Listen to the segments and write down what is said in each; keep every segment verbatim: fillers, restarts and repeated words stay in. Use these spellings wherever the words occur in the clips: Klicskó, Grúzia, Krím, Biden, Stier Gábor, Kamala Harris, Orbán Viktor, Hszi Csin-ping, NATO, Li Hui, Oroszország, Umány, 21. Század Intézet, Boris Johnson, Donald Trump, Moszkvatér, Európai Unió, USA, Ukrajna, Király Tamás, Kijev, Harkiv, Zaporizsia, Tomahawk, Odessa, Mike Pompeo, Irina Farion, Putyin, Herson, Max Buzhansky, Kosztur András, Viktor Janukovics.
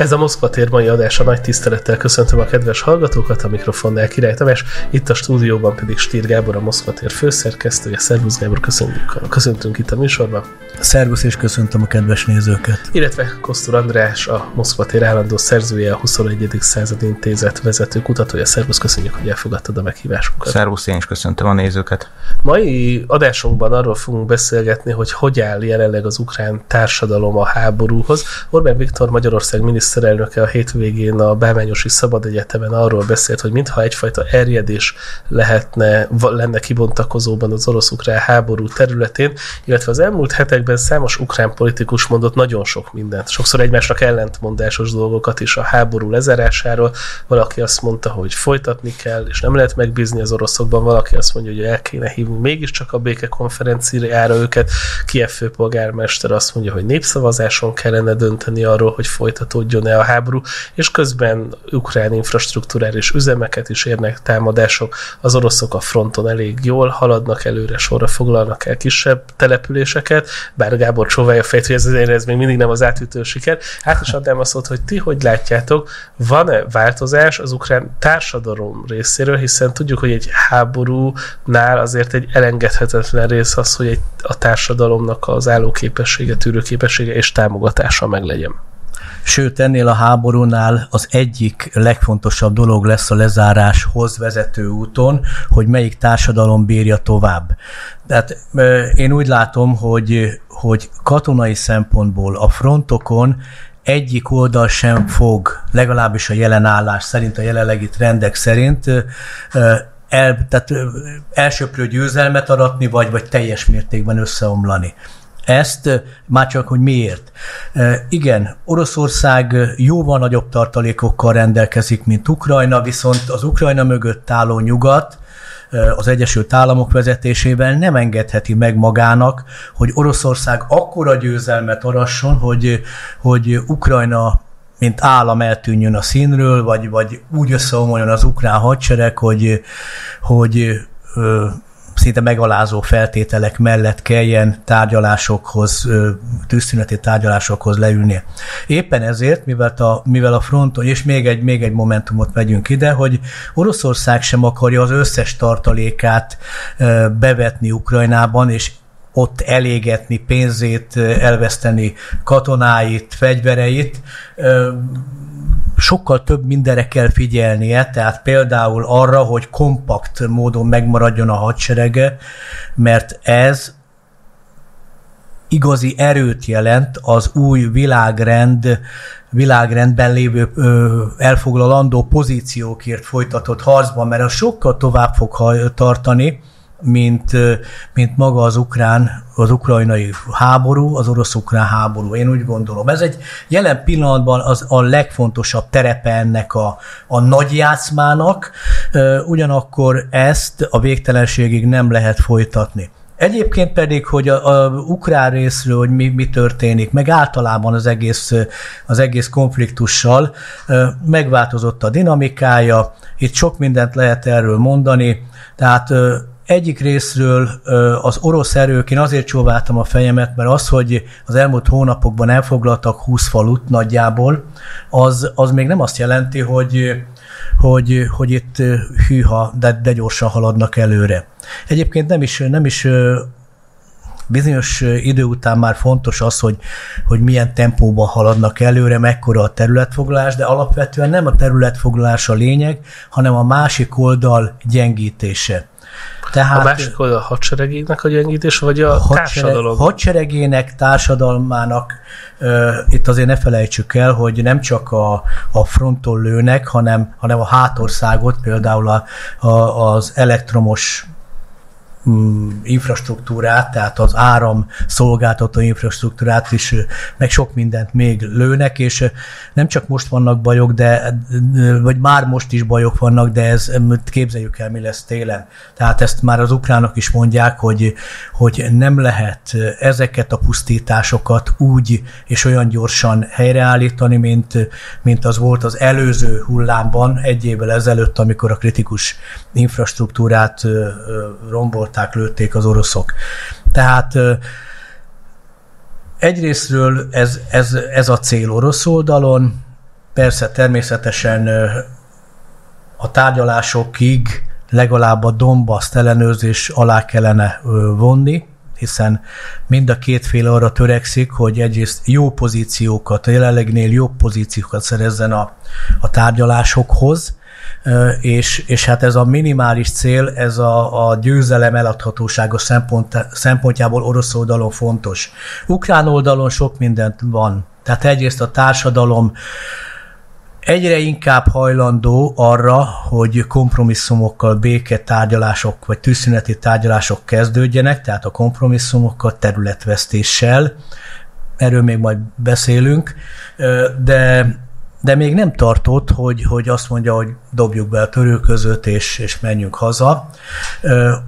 Ez a Moszkvatér mai adása, nagy tisztelettel köszöntöm a kedves hallgatókat, a mikrofonnál Király Tamás, itt a stúdióban pedig Stier Gábor, a Moszkvatér főszerkesztője. Szervusz Gábor, köszöntünk, köszöntünk itt a műsorban. Szervusz, és köszöntöm a kedves nézőket. Illetve Kosztur András, a Moszkvatér állandó szerzője, a huszonegyedik. Század Intézet vezető kutatója. Szervusz, köszönjük, hogy elfogadtad a meghívásunkat. Szervusz, én is köszöntöm a nézőket. Mai adásunkban arról fogunk beszélgetni, hogy hogy áll jelenleg az ukrán társadalom a háborúhoz. Orbán Viktor, Magyarország miniszterelnöke a hétvégén a Bálványosi Szabad Egyetemen arról beszélt, hogy mintha egyfajta erjedés lehetne, lenne kibontakozóban az orosz-ukrán háború területén, illetve az elmúlt hetekben számos ukrán politikus mondott nagyon sok mindent. Sokszor egymásnak ellentmondásos dolgokat is a háború lezárásáról. Valaki azt mondta, hogy folytatni kell, és nem lehet megbízni az oroszokban. Valaki azt mondja, hogy el kéne hívni mégiscsak a békekonferenciára őket. Kijev főpolgármester azt mondja, hogy népszavazáson kellene dönteni arról, hogy folytatódjon a háború, és közben ukrán infrastruktúrális üzemeket is érnek támadások. Az oroszok a fronton elég jól haladnak előre, sorra foglalnak el kisebb településeket, bár Gábor csóválja a fejét, hogy ez, ez még mindig nem az átütő siker. Hát is adnám azt, hogy ti hogy látjátok, van-e változás az ukrán társadalom részéről, hiszen tudjuk, hogy egy háborúnál azért egy elengedhetetlen rész az, hogy egy, a társadalomnak az állóképessége, tűrőképessége és támogatása meglegyen. Sőt, ennél a háborúnál az egyik legfontosabb dolog lesz a lezáráshoz vezető úton, hogy melyik társadalom bírja tovább. Tehát én úgy látom, hogy, hogy katonai szempontból a frontokon egyik oldal sem fog, legalábbis a jelen állás szerint, a jelenlegi trendek szerint, el, tehát elsöprő győzelmet aratni, vagy, vagy teljes mértékben összeomlani. Ezt már csak, hogy miért. Igen, Oroszország jóval nagyobb tartalékokkal rendelkezik, mint Ukrajna, viszont az Ukrajna mögött álló nyugat az Egyesült Államok vezetésével nem engedheti meg magának, hogy Oroszország akkora győzelmet arasson, hogy, hogy Ukrajna mint állam eltűnjön a színről, vagy, vagy úgy összeomoljon az ukrán hadsereg, hogy, hogy szinte megalázó feltételek mellett kelljen tárgyalásokhoz, tűzszüneti tárgyalásokhoz leülnie. Éppen ezért, mivel a, mivel a fronton, és még egy, még egy momentumot megyünk ide, hogy Oroszország sem akarja az összes tartalékát bevetni Ukrajnában, és ott elégetni pénzét, elveszteni katonáit, fegyvereit, sokkal több mindenre kell figyelnie, tehát például arra, hogy kompakt módon megmaradjon a hadserege, mert ez igazi erőt jelent az új világrend, világrendben lévő elfoglalandó pozíciókért folytatott harcban, mert az sokkal tovább fog tartani, mint, mint maga az ukrán, az ukrajnai háború, az orosz-ukrán háború. Én úgy gondolom. Ez egy jelen pillanatban az a legfontosabb terepe ennek a, a nagy játszmának, ugyanakkor ezt a végtelenségig nem lehet folytatni. Egyébként pedig, hogy a, a ukrán részről, hogy mi, mi történik, meg általában az egész, az egész konfliktussal megváltozott a dinamikája, itt sok mindent lehet erről mondani, tehát egyik részről az orosz erők, én azért csóváltam a fejemet, mert az, hogy az elmúlt hónapokban elfoglaltak húsz falut nagyjából, az, az még nem azt jelenti, hogy, hogy, hogy itt hűha, de, de gyorsan haladnak előre. Egyébként nem is, nem is bizonyos idő után már fontos az, hogy, hogy milyen tempóban haladnak előre, mekkora a területfoglalás, de alapvetően nem a területfoglalás a lényeg, hanem a másik oldal gyengítése. Tehát a másik oldal a hadseregének a gyengítése, vagy a, a társadalom? A hadseregének, társadalmának, uh, itt azért ne felejtsük el, hogy nem csak a, a fronton lőnek, hanem, hanem a hátországot, például a, a, az elektromos um, infrastruktúrát, tehát az áram szolgáltató infrastruktúrát is, meg sok mindent még lőnek, és nem csak most vannak bajok, de, vagy már most is bajok vannak, de ez, képzeljük el, mi lesz télen. Tehát ezt már az ukránok is mondják, hogy, hogy nem lehet ezeket a pusztításokat úgy és olyan gyorsan helyreállítani, mint, mint az volt az előző hullámban, egy évvel ezelőtt, amikor a kritikus infrastruktúrát rombolták, lőtték az oroszok. Tehát egyrésztről ez, ez, ez a cél orosz oldalon, Persze, természetesen a tárgyalásokig legalább a Donbaszt ellenőrzés alá kellene vonni, hiszen mind a két fél arra törekszik, hogy egyrészt jó pozíciókat, jelenlegnél jobb pozíciókat szerezzen a, a tárgyalásokhoz, és, és hát ez a minimális cél, ez a, a győzelem eladhatósága szempont, szempontjából orosz oldalon fontos. Ukrán oldalon sok mindent van. Tehát egyrészt a társadalom egyre inkább hajlandó arra, hogy kompromisszumokkal béketárgyalások vagy tűzszüneti tárgyalások kezdődjenek, tehát a kompromisszumokkal, területvesztéssel, erről még majd beszélünk, de, de még nem tartott, hogy, hogy azt mondja, hogy dobjuk be a törőközöt és, és menjünk haza.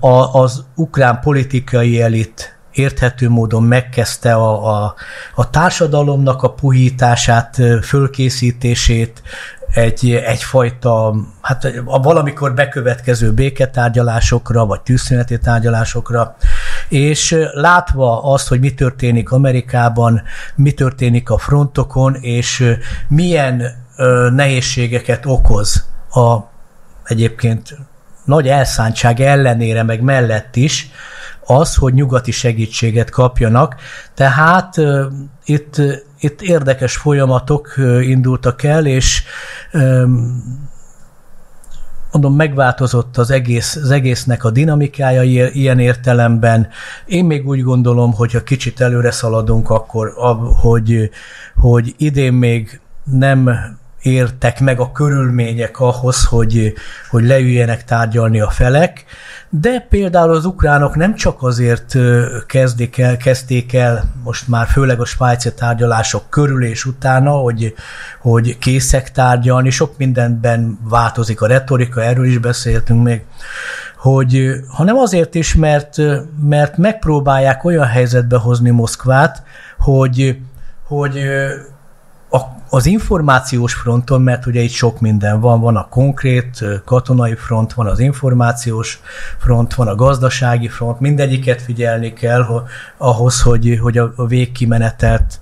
A, az ukrán politikai elit érthető módon megkezdte a, a, a társadalomnak a puhítását, fölkészítését, egy, egyfajta, hát a valamikor bekövetkező béketárgyalásokra, vagy tűzszüneti tárgyalásokra, és látva azt, hogy mi történik Amerikában, mi történik a frontokon, és milyen ö, nehézségeket okoz a egyébként nagy elszántság ellenére, meg mellett is, az, hogy nyugati segítséget kapjanak. Tehát uh, itt, itt érdekes folyamatok uh, indultak el, és um, mondom, megváltozott az, egész, az egésznek a dinamikája ilyen értelemben. Én még úgy gondolom, hogy ha kicsit előre szaladunk, akkor hogy, hogy idén még nem értek meg a körülmények ahhoz, hogy, hogy leüljenek tárgyalni a felek, de például az ukránok nem csak azért kezdik el, kezdték el, most már főleg a svájci tárgyalások körül és utána, hogy, hogy készek tárgyalni, sok mindenben változik a retorika, erről is beszéltünk még, hogy, hanem azért is, mert, mert megpróbálják olyan helyzetbe hozni Moszkvát, hogy, hogy az információs fronton, mert ugye itt sok minden van, van a konkrét katonai front, van az információs front, van a gazdasági front, mindegyiket figyelni kell ahhoz, hogy, hogy a végkimenetet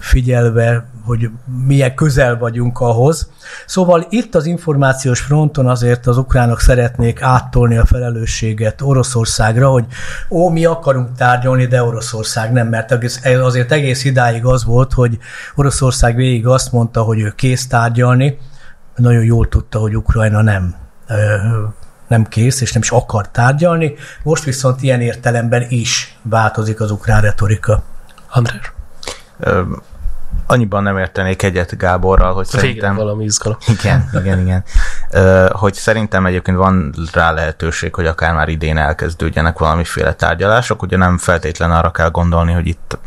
figyelve, hogy milyen közel vagyunk ahhoz. Szóval itt az információs fronton azért az ukránok szeretnék áttolni a felelősséget Oroszországra, hogy ó, mi akarunk tárgyalni, de Oroszország nem, mert azért egész idáig az volt, hogy Oroszország végig azt mondta, hogy ő kész tárgyalni, nagyon jól tudta, hogy Ukrajna nem, nem kész, és nem is akar tárgyalni. Most viszont ilyen értelemben is változik az ukrán retorika. András? Um. Annyiban nem értenék egyet Gáborral, hogy Régen szerintem... valami izgalom. Igen, igen, igen. Hogy szerintem egyébként van rá lehetőség, hogy akár már idén elkezdődjenek valamiféle tárgyalások, ugye nem feltétlen arra kell gondolni, hogy itt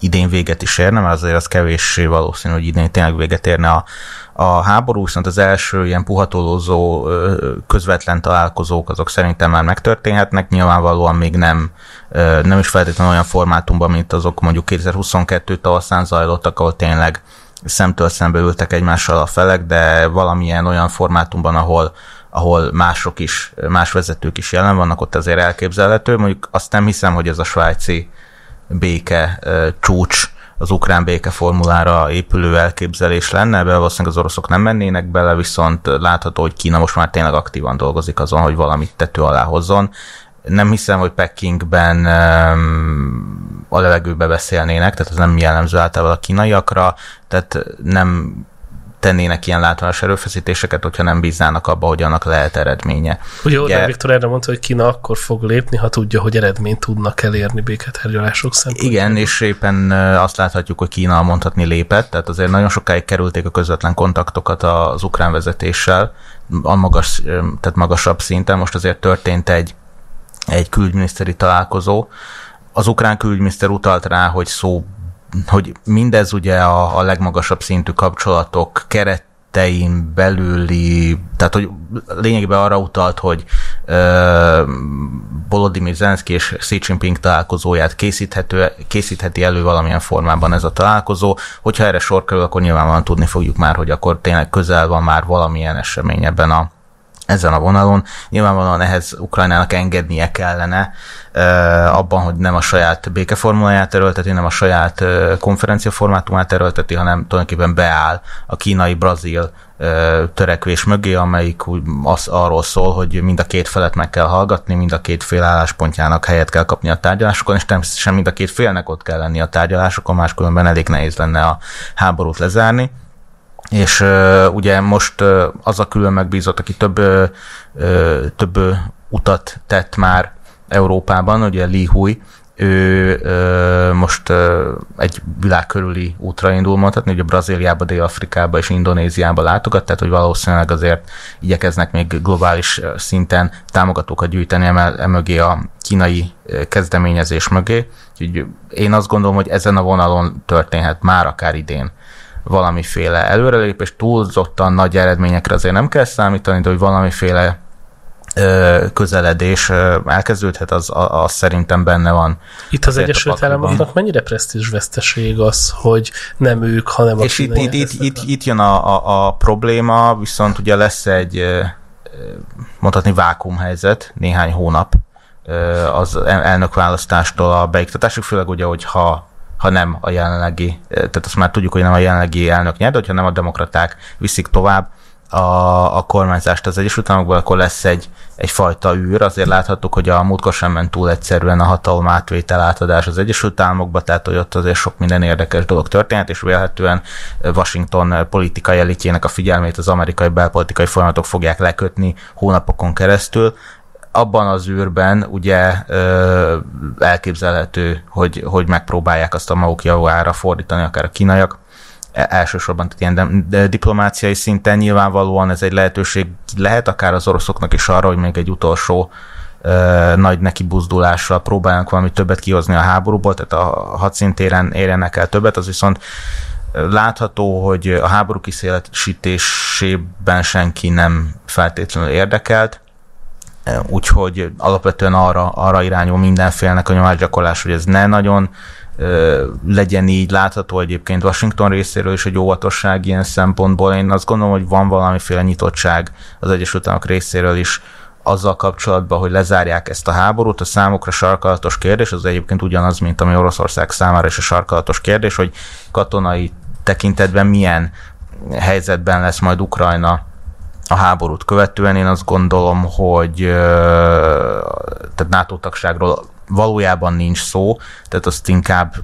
idén véget is érne, mert azért az kevéssé valószínű, hogy idén tényleg véget érne a, a háború, viszont az első ilyen puhatolózó közvetlen találkozók azok szerintem már megtörténhetnek, nyilvánvalóan még nem, nem is feltétlenül olyan formátumban, mint azok mondjuk kétezer-huszonkettő tavaszán zajlottak, ahol tényleg szemtől szembe ültek egymással a felek, de valamilyen olyan formátumban, ahol, ahol mások is, más vezetők is jelen vannak, ott azért elképzelhető. Mondjuk azt nem hiszem, hogy ez a svájci béke csúcs, az ukrán béke formulára épülő elképzelés lenne, ebben valószínűleg az oroszok nem mennének bele, viszont látható, hogy Kína most már tényleg aktívan dolgozik azon, hogy valamit tető alá hozzon. Nem hiszem, hogy Pekingben um, a levegőbe beszélnének, tehát ez nem jellemző általában a kínaiakra, tehát nem tennének ilyen látványos erőfeszítéseket, hogyha nem bíznának abba, hogy annak lehet eredménye. Ugye Orbán Viktor erre mondta, hogy Kína akkor fog lépni, ha tudja, hogy eredményt tudnak elérni béketárgyalások szempontjából. Igen, és éppen azt láthatjuk, hogy Kína mondhatni lépett, tehát azért nagyon sokáig kerülték a közvetlen kontaktokat az ukrán vezetéssel, a magas, tehát magasabb szinten. Most azért történt egy, egy külügyminiszteri találkozó. Az ukrán külügyminiszter utalt rá, hogy szó hogy mindez ugye a, a legmagasabb szintű kapcsolatok keretein belüli, tehát hogy lényegében arra utalt, hogy uh, Volodimir Zelenszkij és Hszi Csin-ping találkozóját készíthető, készítheti elő valamilyen formában ez a találkozó. Hogyha erre sor kerül, akkor nyilvánvalóan tudni fogjuk már, hogy akkor tényleg közel van már valamilyen esemény ebben a ezen a vonalon. Nyilvánvalóan ehhez Ukrajnának engednie kellene, abban, hogy nem a saját békeformuláját erőlteti, nem a saját konferencia formátumát erőlteti, hanem tulajdonképpen beáll a kínai-brazil törekvés mögé, amelyik az arról szól, hogy mind a két felet meg kell hallgatni, mind a két fél álláspontjának helyet kell kapni a tárgyalásokon, és természetesen mind a két félnek ott kell lenni a tárgyalásokon, máskülönben elég nehéz lenne a háborút lezárni. És uh, ugye most uh, az a külön megbízott, aki több, uh, több uh, utat tett már Európában, ugye Li Hui, ő uh, most uh, egy világkörüli útra indul mondhatni, ugye Brazíliába, Dél-Afrikába és Indonéziába látogat, tehát hogy valószínűleg azért igyekeznek még globális szinten támogatókat gyűjteni emögé a kínai kezdeményezés mögé. Úgyhogy én azt gondolom, hogy ezen a vonalon történhet már akár idén valamiféle előrelépés, túlzottan nagy eredményekre azért nem kell számítani, de hogy valamiféle ö, közeledés ö, elkezdődhet, az, az szerintem benne van. Itt az Egyesült Államoknak mennyire presztízs veszteség az, hogy nem ők, hanem a és itt, itt, itt, itt, itt jön a, a, a probléma, viszont ugye lesz egy mondhatni vákuumhelyzet néhány hónap az elnökválasztástól a beiktatásig, főleg ugye, hogyha ha nem a jelenlegi, tehát azt már tudjuk, hogy nem a jelenlegi elnök nyer, de hogyha nem a demokraták viszik tovább a, a kormányzást az Egyesült Államokból, akkor lesz egy, egyfajta űr. Azért láthattuk, hogy a múltkor sem ment túl egyszerűen a hatalom átvétel átadás az Egyesült Államokba, tehát hogy ott azért sok minden érdekes dolog történhet, és vélhetően Washington politikai elitjének a figyelmét az amerikai belpolitikai folyamatok fogják lekötni hónapokon keresztül. Abban az űrben ugye ö, elképzelhető, hogy, hogy megpróbálják azt a maguk javára fordítani, akár a kínaiak. Elsősorban tehát ilyen de, de diplomáciai szinten nyilvánvalóan ez egy lehetőség lehet, akár az oroszoknak is arra, hogy még egy utolsó ö, nagy nekibuzdulással próbálnak valami többet kihozni a háborúból, tehát a hadszintéren érjenek el többet, az viszont látható, hogy a háború kiszélesítésében senki nem feltétlenül érdekelt, úgyhogy alapvetően arra, arra irányul mindenfélnek a nyomásgyakorlás, hogy ez ne nagyon ö, legyen így látható egyébként Washington részéről is, egy óvatosság ilyen szempontból. Én azt gondolom, hogy van valamiféle nyitottság az Egyesült Államok részéről is azzal kapcsolatban, hogy lezárják ezt a háborút. A számukra sarkalatos kérdés, az egyébként ugyanaz, mint ami Oroszország számára is a sarkalatos kérdés, hogy katonai tekintetben milyen helyzetben lesz majd Ukrajna a háborút követően. Én azt gondolom, hogy tehát NATO-tagságról valójában nincs szó, tehát azt inkább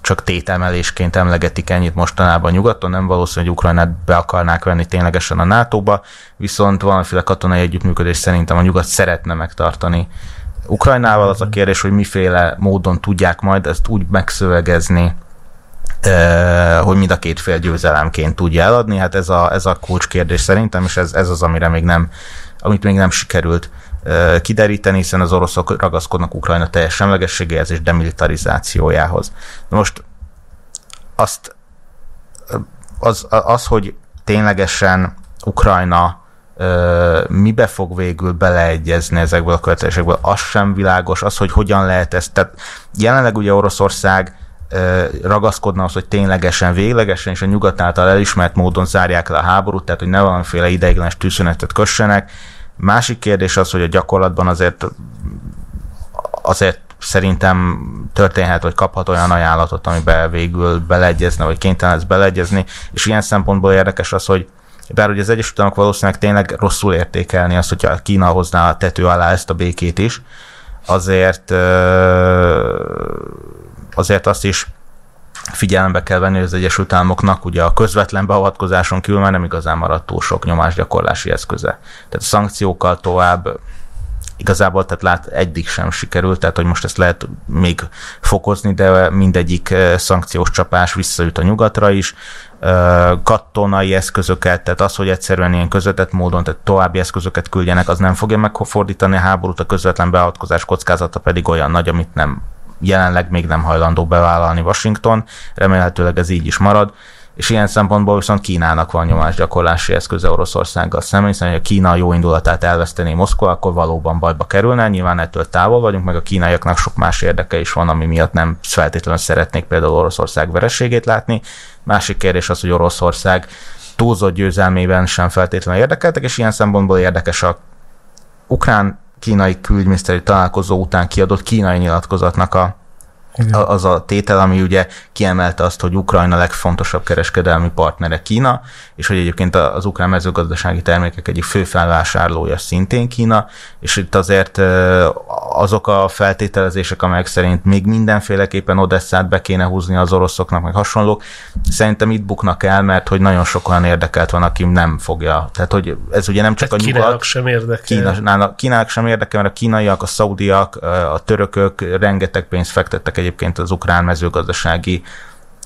csak tétemelésként emlegetik ennyit mostanában nyugaton, nem valószínű, hogy Ukrajnát be akarnák venni ténylegesen a nátóba, viszont valamiféle katonai együttműködés szerintem a nyugat szeretne megtartani Ukrajnával. Az a kérdés, hogy miféle módon tudják majd ezt úgy megszövegezni, hogy mind a két fél győzelemként tudja eladni. Hát ez a, ez a kulcskérdés szerintem, és ez, ez az, amire még nem, amit még nem sikerült kideríteni, hiszen az oroszok ragaszkodnak Ukrajna teljes semlegességéhez és demilitarizációjához. Most azt, az, az, hogy ténylegesen Ukrajna mibe fog végül beleegyezni ezekből a követelésekből, az sem világos, az, hogy hogyan lehet ezt. Tehát jelenleg ugye Oroszország ragaszkodna az, hogy ténylegesen, véglegesen és a nyugat által elismert módon zárják le a háborút, tehát hogy ne valamiféle ideiglenes tűzszünetet kössenek. Másik kérdés az, hogy a gyakorlatban azért azért szerintem történhet, hogy kaphat olyan ajánlatot, amiben végül beleegyezne, vagy kénytelen lesz beleegyezni, és ilyen szempontból érdekes az, hogy bár ugye az Egyesült Államok valószínűleg tényleg rosszul értékelni azt, hogyha Kína hozná a tető alá ezt a békét is, azért Azért azt is figyelembe kell venni, hogy az Egyesült Államoknak ugye a közvetlen beavatkozáson kívül már nem igazán maradt túl sok nyomásgyakorlási eszköze. Tehát a szankciókkal tovább igazából, tehát lát, eddig sem sikerült, tehát hogy most ezt lehet még fokozni, de mindegyik szankciós csapás visszajut a nyugatra is. Katonai eszközöket, tehát az, hogy egyszerűen ilyen közvetett módon, tehát további eszközöket küldjenek, az nem fogja megfordítani a háborút, a közvetlen beavatkozás kockázata pedig olyan nagy, amit nem jelenleg még nem hajlandó bevállalni Washington, remélhetőleg ez így is marad, és ilyen szempontból viszont Kínának van nyomásgyakorlási eszköze Oroszországgal szemben, hiszen ha Kína jó indulatát elvesztené Moszkva, akkor valóban bajba kerülne, nyilván ettől távol vagyunk, meg a kínaiaknak sok más érdeke is van, ami miatt nem feltétlenül szeretnék például Oroszország vereségét látni. Másik kérdés az, hogy Oroszország túlzott győzelmében sem feltétlenül érdekeltek, és ilyen szempontból érdekes a ukrán kínai külügyminiszteri találkozó után kiadott kínai nyilatkozatnak a, a, az a tétel, ami ugye kiemelte azt, hogy Ukrajna legfontosabb kereskedelmi partnere Kína, és hogy egyébként az ukrán mezőgazdasági termékek egyik fő felvásárlója szintén Kína, és itt azért azok a feltételezések, amelyek szerint még mindenféleképpen Odesszát be kéne húzni az oroszoknak, meg hasonlók, szerintem itt buknak el, mert hogy nagyon sok olyan érdekelt van, aki nem fogja. Tehát, hogy ez ugye nem csak tehát a nyugat. Kínának sem érdekel. Kínának sem érdekel, mert a kínaiak, a szaudiak, a törökök rengeteg pénzt fektettek egyébként az ukrán mezőgazdasági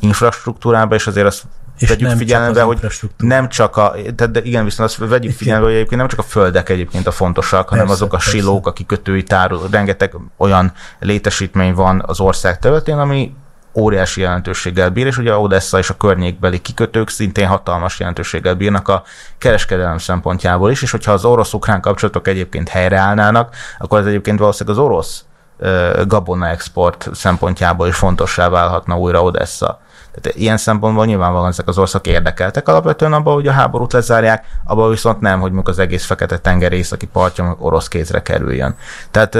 infrastruktúrába, és azért azt és vegyük figyelembe, hogy nem csak a, tehát de igen, viszont azt vegyük figyelembe, hogy egyébként nem csak a földek egyébként a fontosak, persze, hanem azok a persze. silók, a kikötői tároló, rengeteg olyan létesítmény van az ország területén, ami óriási jelentőséggel bír, és ugye Odessa és a környékbeli kikötők szintén hatalmas jelentőséggel bírnak a kereskedelem szempontjából is, és hogyha az orosz-ukrán kapcsolatok egyébként helyreállnának, akkor ez egyébként valószínűleg az orosz gabona export szempontjából is fontossá válhatna újra Odessa. Tehát ilyen szempontból nyilvánvalóan ezek az országok érdekeltek alapvetően abban, hogy a háborút lezárják, abban viszont nem, hogy mondjuk az egész Fekete-tenger északi partja orosz kézre kerüljön. Tehát,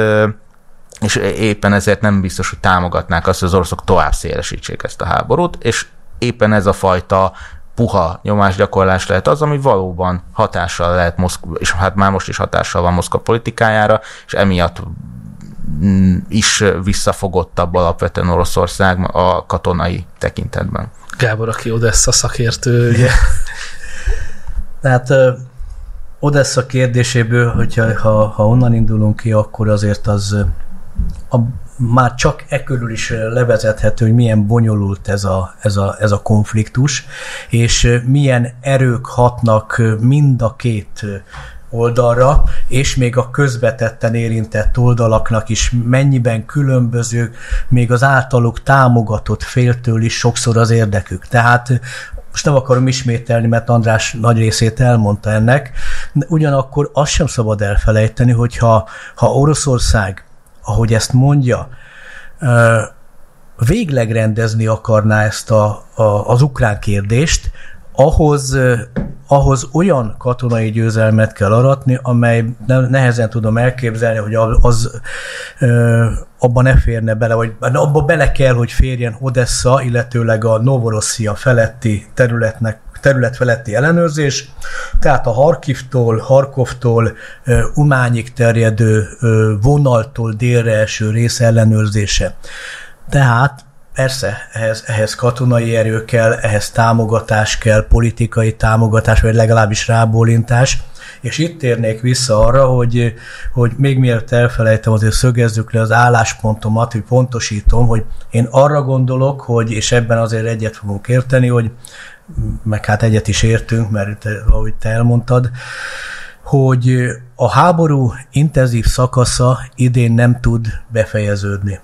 és éppen ezért nem biztos, hogy támogatnák azt, hogy az oroszok tovább szélesítsék ezt a háborút, és éppen ez a fajta puha nyomásgyakorlás lehet az, ami valóban hatással lehet, Moszkva, és hát már most is hatással van Moszkva politikájára, és emiatt is visszafogottabb alapvetően Oroszország a katonai tekintetben. Gábor, aki Odessa szakértő, ugye? Tehát Odessa kérdéséből, hogyha ha, ha onnan indulunk ki, akkor azért az a, már csak e körül is levezethető, hogy milyen bonyolult ez a, ez, a, ez a konfliktus, és milyen erők hatnak mind a két oldalra, és még a közvetetten érintett oldalaknak is mennyiben különböző, még az általuk támogatott féltől is sokszor az érdekük. Tehát most nem akarom ismételni, mert András nagy részét elmondta ennek, de ugyanakkor azt sem szabad elfelejteni, hogy ha, ha Oroszország, ahogy ezt mondja, végleg rendezni akarná ezt a, a, az ukrán kérdést, ahhoz ahhoz olyan katonai győzelmet kell aratni, amely nehezen tudom elképzelni, hogy az ö, abban ne férne bele, vagy abba bele kell, hogy férjen Odessa, illetőleg a Novorosszia feletti területnek, terület feletti ellenőrzés, tehát a Harkivtól, Harkovtól, Umányig terjedő vonaltól délre eső rész ellenőrzése. Tehát persze, ehhez, ehhez katonai erő kell, ehhez támogatás kell, politikai támogatás, vagy legalábbis rábólintás. És itt térnék vissza arra, hogy, hogy még mielőtt elfelejtem, azért szögezzük le az álláspontomat, hogy pontosítom, hogy én arra gondolok, hogy, és ebben azért egyet fogunk érteni, hogy, meg hát egyet is értünk, mert te, ahogy te elmondtad, hogy a háború intenzív szakasza idén nem tud befejeződni.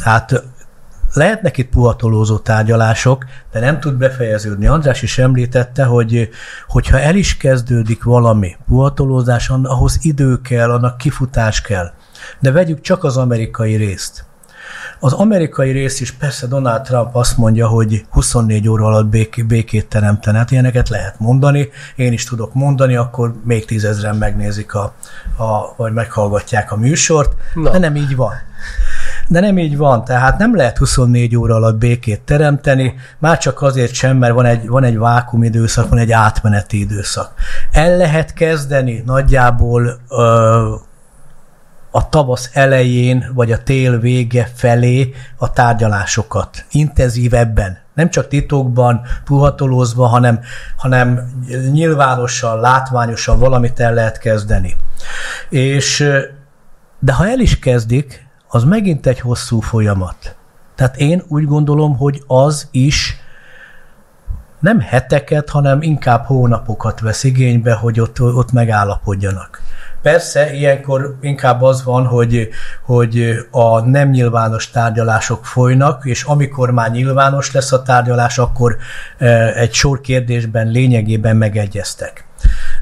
Hát lehetnek itt puhatolózó tárgyalások, de nem tud befejeződni. András is említette, hogy hogyha el is kezdődik valami puhatolózás, ahhoz idő kell, annak kifutás kell. De vegyük csak az amerikai részt. Az amerikai rész is persze Donald Trump azt mondja, hogy huszonnégy óra alatt békét teremtene. Hát ilyeneket lehet mondani, én is tudok mondani, akkor még tízezren megnézik, a, a, vagy meghallgatják a műsort, no. de nem így van. De nem így van, tehát nem lehet huszonnégy óra alatt békét teremteni, már csak azért sem, mert van egy, van egy vákum időszak, van egy átmeneti időszak. El lehet kezdeni nagyjából ö, a tavasz elején, vagy a tél vége felé a tárgyalásokat, intenzívebben. Nem csak titokban, puhatolózva, hanem, hanem nyilvánosan, látványosan valamit el lehet kezdeni. És, de ha el is kezdik, az megint egy hosszú folyamat. Tehát én úgy gondolom, hogy az is nem heteket, hanem inkább hónapokat vesz igénybe, hogy ott, ott megállapodjanak. Persze ilyenkor inkább az van, hogy, hogy a nem nyilvános tárgyalások folynak, és amikor már nyilvános lesz a tárgyalás, akkor egy sor kérdésben lényegében megegyeztek.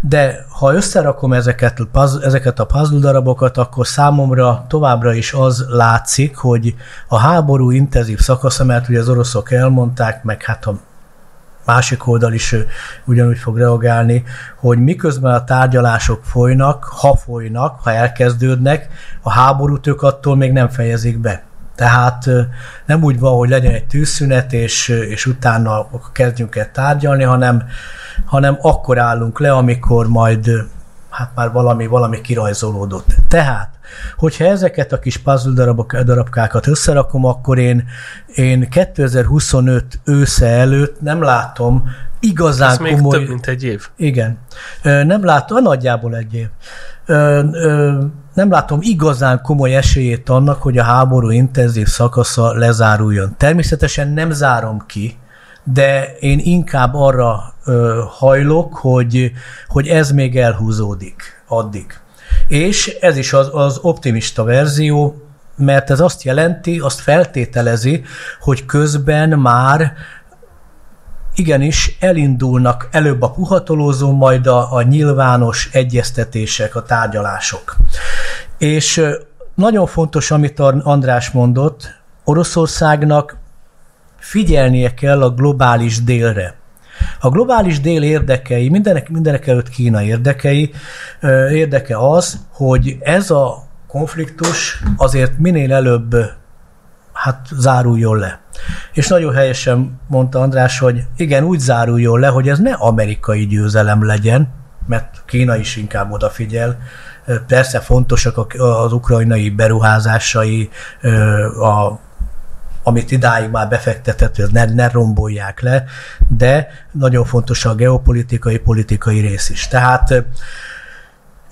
De ha összerakom ezeket, ezeket a puzzle darabokat, akkor számomra továbbra is az látszik, hogy a háború intenzív szakasza, mert ugye az oroszok elmondták, meg hát a másik oldal is ugyanúgy fog reagálni, hogy miközben a tárgyalások folynak, ha folynak, ha elkezdődnek, a háborút ők attól még nem fejezik be. Tehát nem úgy van, hogy legyen egy tűzszünet, és, és utána kezdjünk el tárgyalni, hanem, hanem akkor állunk le, amikor majd hát már valami, valami kirajzolódott. Tehát, hogyha ezeket a kis puzzle darabok, darabkákat összerakom, akkor én, én kétezer-huszonöt ősze előtt nem látom igazán komoly... Ez még több, mint egy év. Igen. Nem látom, nagyjából egy év. Nem látom igazán komoly esélyét annak, hogy a háború intenzív szakasza lezáruljon. Természetesen nem zárom ki, de én inkább arra ö, hajlok, hogy, hogy ez még elhúzódik addig. És ez is az, az optimista verzió, mert ez azt jelenti, azt feltételezi, hogy közben már igenis elindulnak előbb a puhatolózó, majd a, a nyilvános egyeztetések, a tárgyalások. És nagyon fontos, amit András mondott, Oroszországnak figyelnie kell a globális délre. A globális dél érdekei, mindenek, mindenek előtt Kína érdekei, érdeke az, hogy ez a konfliktus azért minél előbb hát záruljon le. És nagyon helyesen mondta András, hogy igen, úgy záruljon le, hogy ez ne amerikai győzelem legyen, mert Kína is inkább odafigyel. Persze fontosak az ukrajnai beruházásai, a amit idáig már befektetett, hogy ne, ne rombolják le, de nagyon fontos a geopolitikai, politikai rész is. Tehát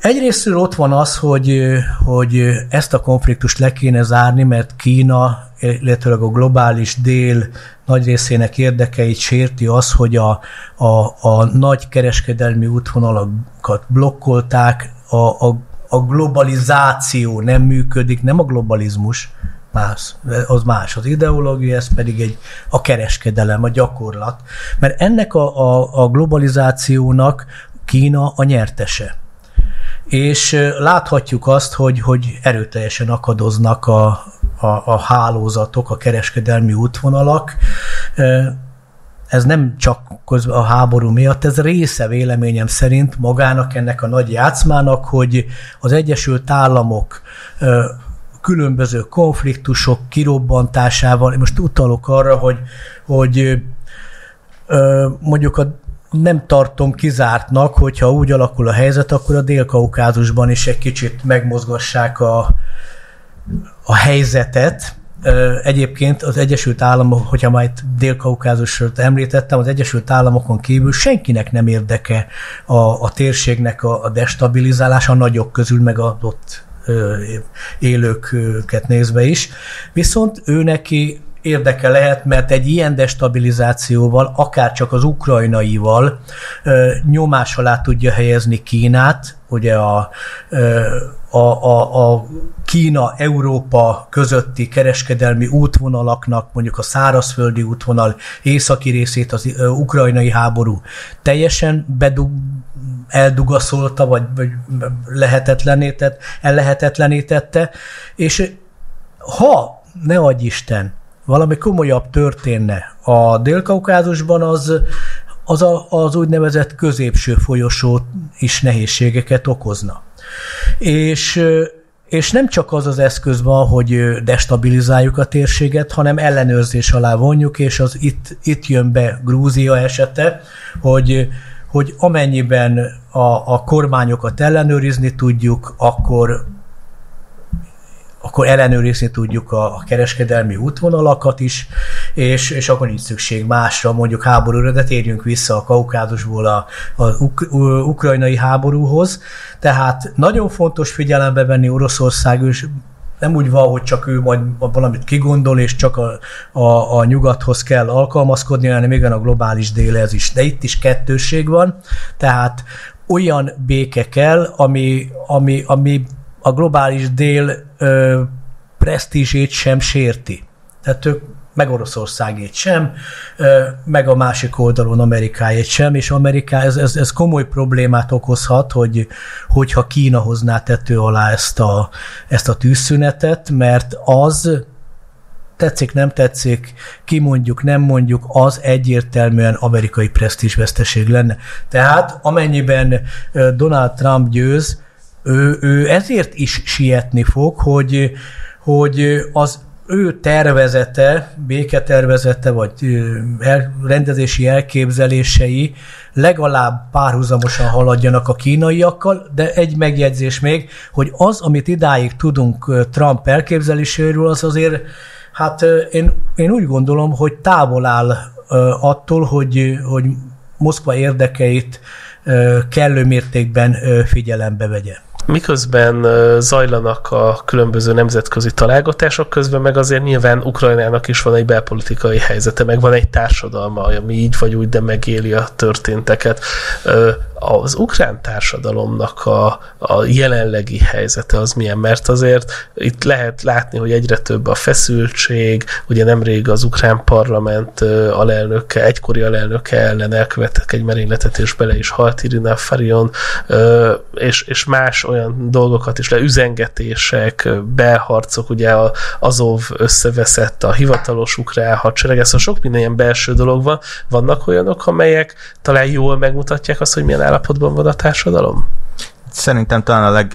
egyrésztről ott van az, hogy, hogy ezt a konfliktust le kéne zárni, mert Kína, illetve a globális dél nagy részének érdekeit sérti az, hogy a, a, a nagy kereskedelmi útvonalakat blokkolták, a, a, a globalizáció nem működik, nem a globalizmus, más, az más az ideológia, ez pedig egy, a kereskedelem, a gyakorlat. Mert ennek a, a, a globalizációnak Kína a nyertese. És láthatjuk azt, hogy, hogy erőteljesen akadoznak a, a, a hálózatok, a kereskedelmi útvonalak. Ez nem csak a háború miatt, ez része véleményem szerint magának ennek a nagy játszmának, hogy az Egyesült Államok különböző konfliktusok kirobbantásával, most utalok arra, hogy, hogy ö, mondjuk a, nem tartom kizártnak, hogyha úgy alakul a helyzet, akkor a Dél-Kaukázusban is egy kicsit megmozgassák a, a helyzetet. Ö, egyébként az Egyesült Államok, hogyha már itt Dél-Kaukázusot említettem, az Egyesült Államokon kívül senkinek nem érdeke a, a térségnek a, a destabilizálása, a nagyok közül meg a ott élőket nézve is, viszont ő neki érdeke lehet, mert egy ilyen destabilizációval, akár csak az ukrajnaival nyomás alá tudja helyezni Kínát, ugye a, a, a, a Kína-Európa közötti kereskedelmi útvonalaknak, mondjuk a szárazföldi útvonal északi részét az ukrajnai háború teljesen bedug, eldugaszolta, vagy, vagy lehetetlenített, ellehetetlenítette, és ha, ne adj Isten, valami komolyabb történne a Dél-Kaukázusban, az, az, a, az úgynevezett középső folyosó is nehézségeket okozna. És, és nem csak az az eszköz van, hogy destabilizáljuk a térséget, hanem ellenőrzés alá vonjuk, és az itt, itt jön be Grúzia esete, hogy, hogy amennyiben a, a kormányokat ellenőrizni tudjuk, akkor akkor ellenőrizni tudjuk a kereskedelmi útvonalakat is, és, és akkor nincs szükség másra, mondjuk háborúra, de térjünk vissza a Kaukázusból a, a uk, ukrajnai háborúhoz. Tehát nagyon fontos figyelembe venni Oroszország, és nem úgy van, hogy csak ő majd valamit kigondol, és csak a, a, a nyugathoz kell alkalmazkodni, hanem igen a globális délhez is. De itt is kettősség van, tehát olyan béke kell, ami, ami, ami a globális dél ö, presztízsét sem sérti. Tehát ők meg Oroszországét sem, ö, meg a másik oldalon Amerikájét sem, és Ameriká, ez, ez, ez komoly problémát okozhat, hogy, hogyha Kína hozná tető alá ezt a, ezt a tűzszünetet, mert az tetszik, nem tetszik, kimondjuk, nem mondjuk, az egyértelműen amerikai presztízsveszteség lenne. Tehát amennyiben Donald Trump győz, ő, ő ezért is sietni fog, hogy, hogy az ő tervezete, béketervezete, vagy el, rendezési elképzelései legalább párhuzamosan haladjanak a kínaiakkal, de egy megjegyzés még, hogy az, amit idáig tudunk Trump elképzeléséről, az azért, hát én, én úgy gondolom, hogy távol áll attól, hogy, hogy Moszkva érdekeit kellő mértékben figyelembe vegye. Miközben zajlanak a különböző nemzetközi találgatások, közben meg azért nyilván Ukrajnának is van egy belpolitikai helyzete, meg van egy társadalma, ami így vagy úgy, de megéli a történteket. Az ukrán társadalomnak a, a jelenlegi helyzete az milyen? Mert azért itt lehet látni, hogy egyre több a feszültség, ugye nemrég az ukrán parlament alelnöke, egykori alelnöke ellen elkövettek egy merényletet, és bele is halt Irina Farion, és, és más olyan dolgokat is, le üzengetések, belharcok, ugye Azov összeveszett a hivatalos ukrán hadsereg, szóval sok minden ilyen belső dolog van. Vannak olyanok, amelyek talán jól megmutatják azt, hogy milyen állapotban van a társadalom? Szerintem talán a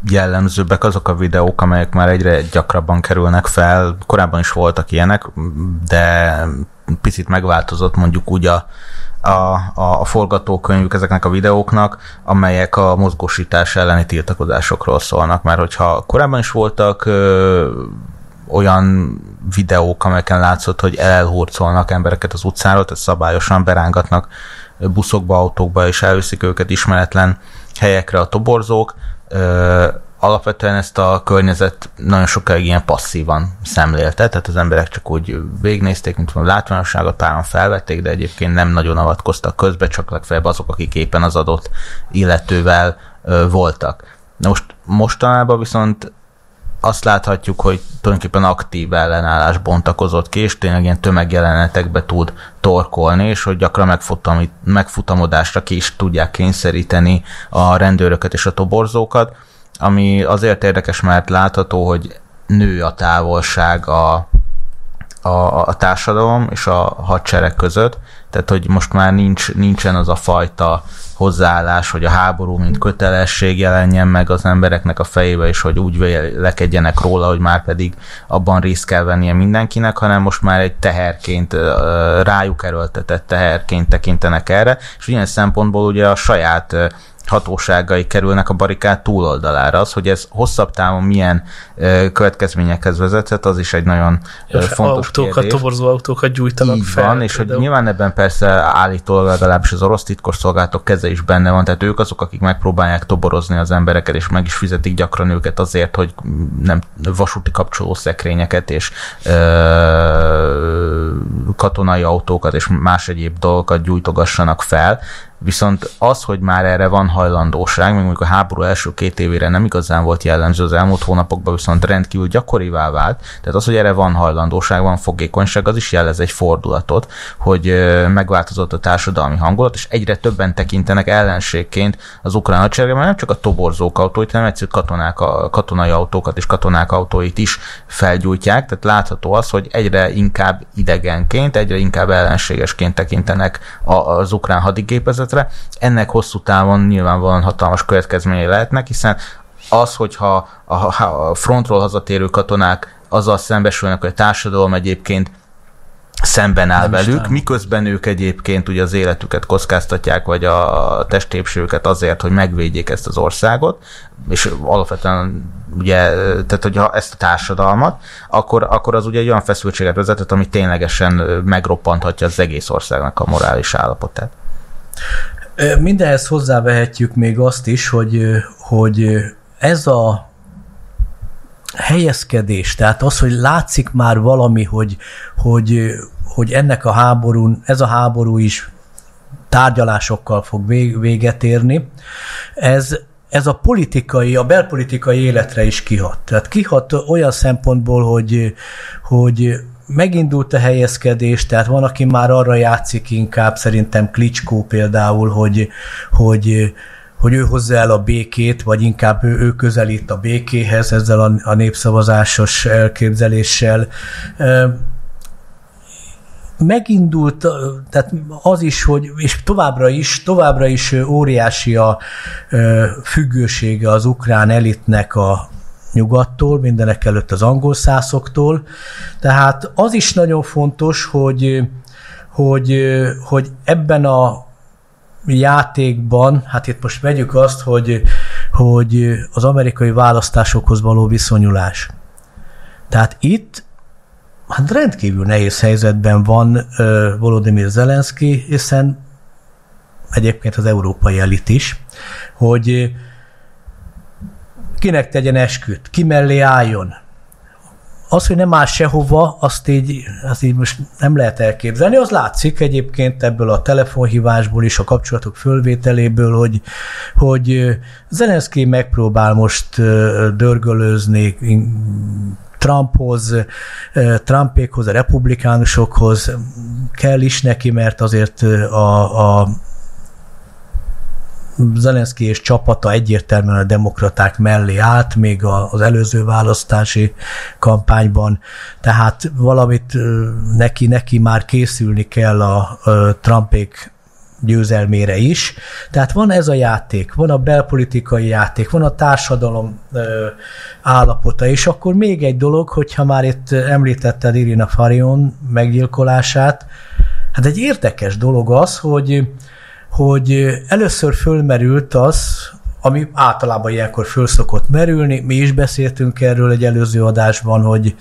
legjellemzőbbek azok a videók, amelyek már egyre gyakrabban kerülnek fel. Korábban is voltak ilyenek, de picit megváltozott mondjuk úgy a, a, a forgatókönyvük ezeknek a videóknak, amelyek a mozgósítás elleni tiltakozásokról szólnak. Mert hogyha korábban is voltak ö, olyan videók, amelyeken látszott, hogy elhurcolnak embereket az utcáról, tehát szabályosan berángatnak buszokba, autókba, és elviszik őket ismeretlen helyekre a toborzók. Ö, alapvetően ezt a környezet nagyon sokáig ilyen passzívan szemlélte, tehát az emberek csak úgy végignézték, mint mondom, látványosságot páran felvették, de egyébként nem nagyon avatkoztak közbe, csak legfeljebb azok, akik éppen az adott illetővel ö, voltak. Na most mostanában viszont azt láthatjuk, hogy tulajdonképpen aktív ellenállás bontakozott ki, és tényleg ilyen tömegjelenetekbe tud torkolni, és hogy gyakran megfutamodásra ki is tudják kényszeríteni a rendőröket és a toborzókat, ami azért érdekes, mert látható, hogy nő a távolság a, a, a társadalom és a hadsereg között, tehát hogy most már nincs, nincsen az a fajta hozzáállás, hogy a háború mint kötelesség jelenjen meg az embereknek a fejébe, és hogy úgy vélekedjenek róla, hogy már pedig abban részt kell vennie mindenkinek, hanem most már egy teherként, rájuk erőltetett teherként tekintenek erre, és ilyen szempontból ugye a saját hatóságai kerülnek a barikád túloldalára. Az, hogy ez hosszabb távon milyen következményekhez vezethet, az is egy nagyon ja, fontos autókat, kérdés. Toborzó autókat gyújtanak így fel. Van, és például, hogy nyilván ebben persze állítólag legalábbis az orosz titkosszolgálatok keze is benne van, tehát ők azok, akik megpróbálják toborozni az embereket, és meg is fizetik gyakran őket azért, hogy nem vasúti kapcsolószekrényeket és ö, katonai autókat és más egyéb dolgokat gyújtogassanak fel. Viszont az, hogy már erre van hajlandóság, még mondjuk a háború első két évére nem igazán volt jellemző, az elmúlt hónapokban viszont rendkívül gyakorivá vált, tehát az, hogy erre van hajlandóság, van fogékonyság, az is jelez egy fordulatot, hogy megváltozott a társadalmi hangulat, és egyre többen tekintenek ellenségként az ukrán hadseregre, mert nem csak a toborzók autóit, hanem egyszerű katonák, katonai autókat és katonák autóit is felgyújtják, tehát látható az, hogy egyre inkább idegenként, egyre inkább ellenségesként tekintenek az ukrán hadigépezetre. Ennek hosszú távon nyilvánvalóan hatalmas következményei lehetnek, hiszen az, hogyha a frontról hazatérő katonák azzal szembesülnek, hogy a társadalom egyébként szemben áll velük, miközben ők egyébként ugye az életüket kockáztatják, vagy a testépségüket azért, hogy megvédjék ezt az országot, és alapvetően ugye, tehát hogyha ezt a társadalmat, akkor, akkor az ugye egy olyan feszültséget vezetett, ami ténylegesen megroppanthatja az egész országnak a morális állapotát. Mindenhez hozzávehetjük még azt is, hogy, hogy ez a helyezkedés, tehát az, hogy látszik már valami, hogy, hogy, hogy ennek a háborún, ez a háború is tárgyalásokkal fog véget érni, ez, ez a politikai, a belpolitikai életre is kihat. Tehát kihat olyan szempontból, hogy, hogy megindult a helyezkedés, tehát van, aki már arra játszik inkább, szerintem Klicskó például, hogy, hogy, hogy ő hozza el a békét, vagy inkább ő, ő közelít a békéhez ezzel a, a népszavazásos elképzeléssel. Megindult, tehát az is, hogy, és továbbra is, továbbra is óriási a függősége az ukrán elitnek a nyugattól, mindenek előtt az angol szászoktól. Tehát az is nagyon fontos, hogy, hogy, hogy ebben a játékban, hát itt most vegyük azt, hogy, hogy az amerikai választásokhoz való viszonyulás. Tehát itt hát rendkívül nehéz helyzetben van uh, Volodimir Zelenszkij, hiszen egyébként az európai elit is, hogy kinek tegyen esküt, ki mellé álljon. Az, hogy nem áll sehova, azt így, azt így most nem lehet elképzelni. Az látszik egyébként ebből a telefonhívásból is, a kapcsolatok fölvételéből, hogy, hogy Zelenszkij megpróbál most dörgölőzni Trumphoz, Trumpékhoz, a republikánusokhoz. Kell is neki, mert azért a, a Zelenszkij és csapata egyértelműen a demokraták mellé állt, még az előző választási kampányban, tehát valamit neki, neki már készülni kell a Trumpék győzelmére is. Tehát van ez a játék, van a belpolitikai játék, van a társadalom állapota, és akkor még egy dolog, hogyha már itt említetted Irina Farion meggyilkolását, hát egy érdekes dolog az, hogy hogy először fölmerült az, ami általában ilyenkor föl szokott merülni, mi is beszéltünk erről egy előző adásban, hogy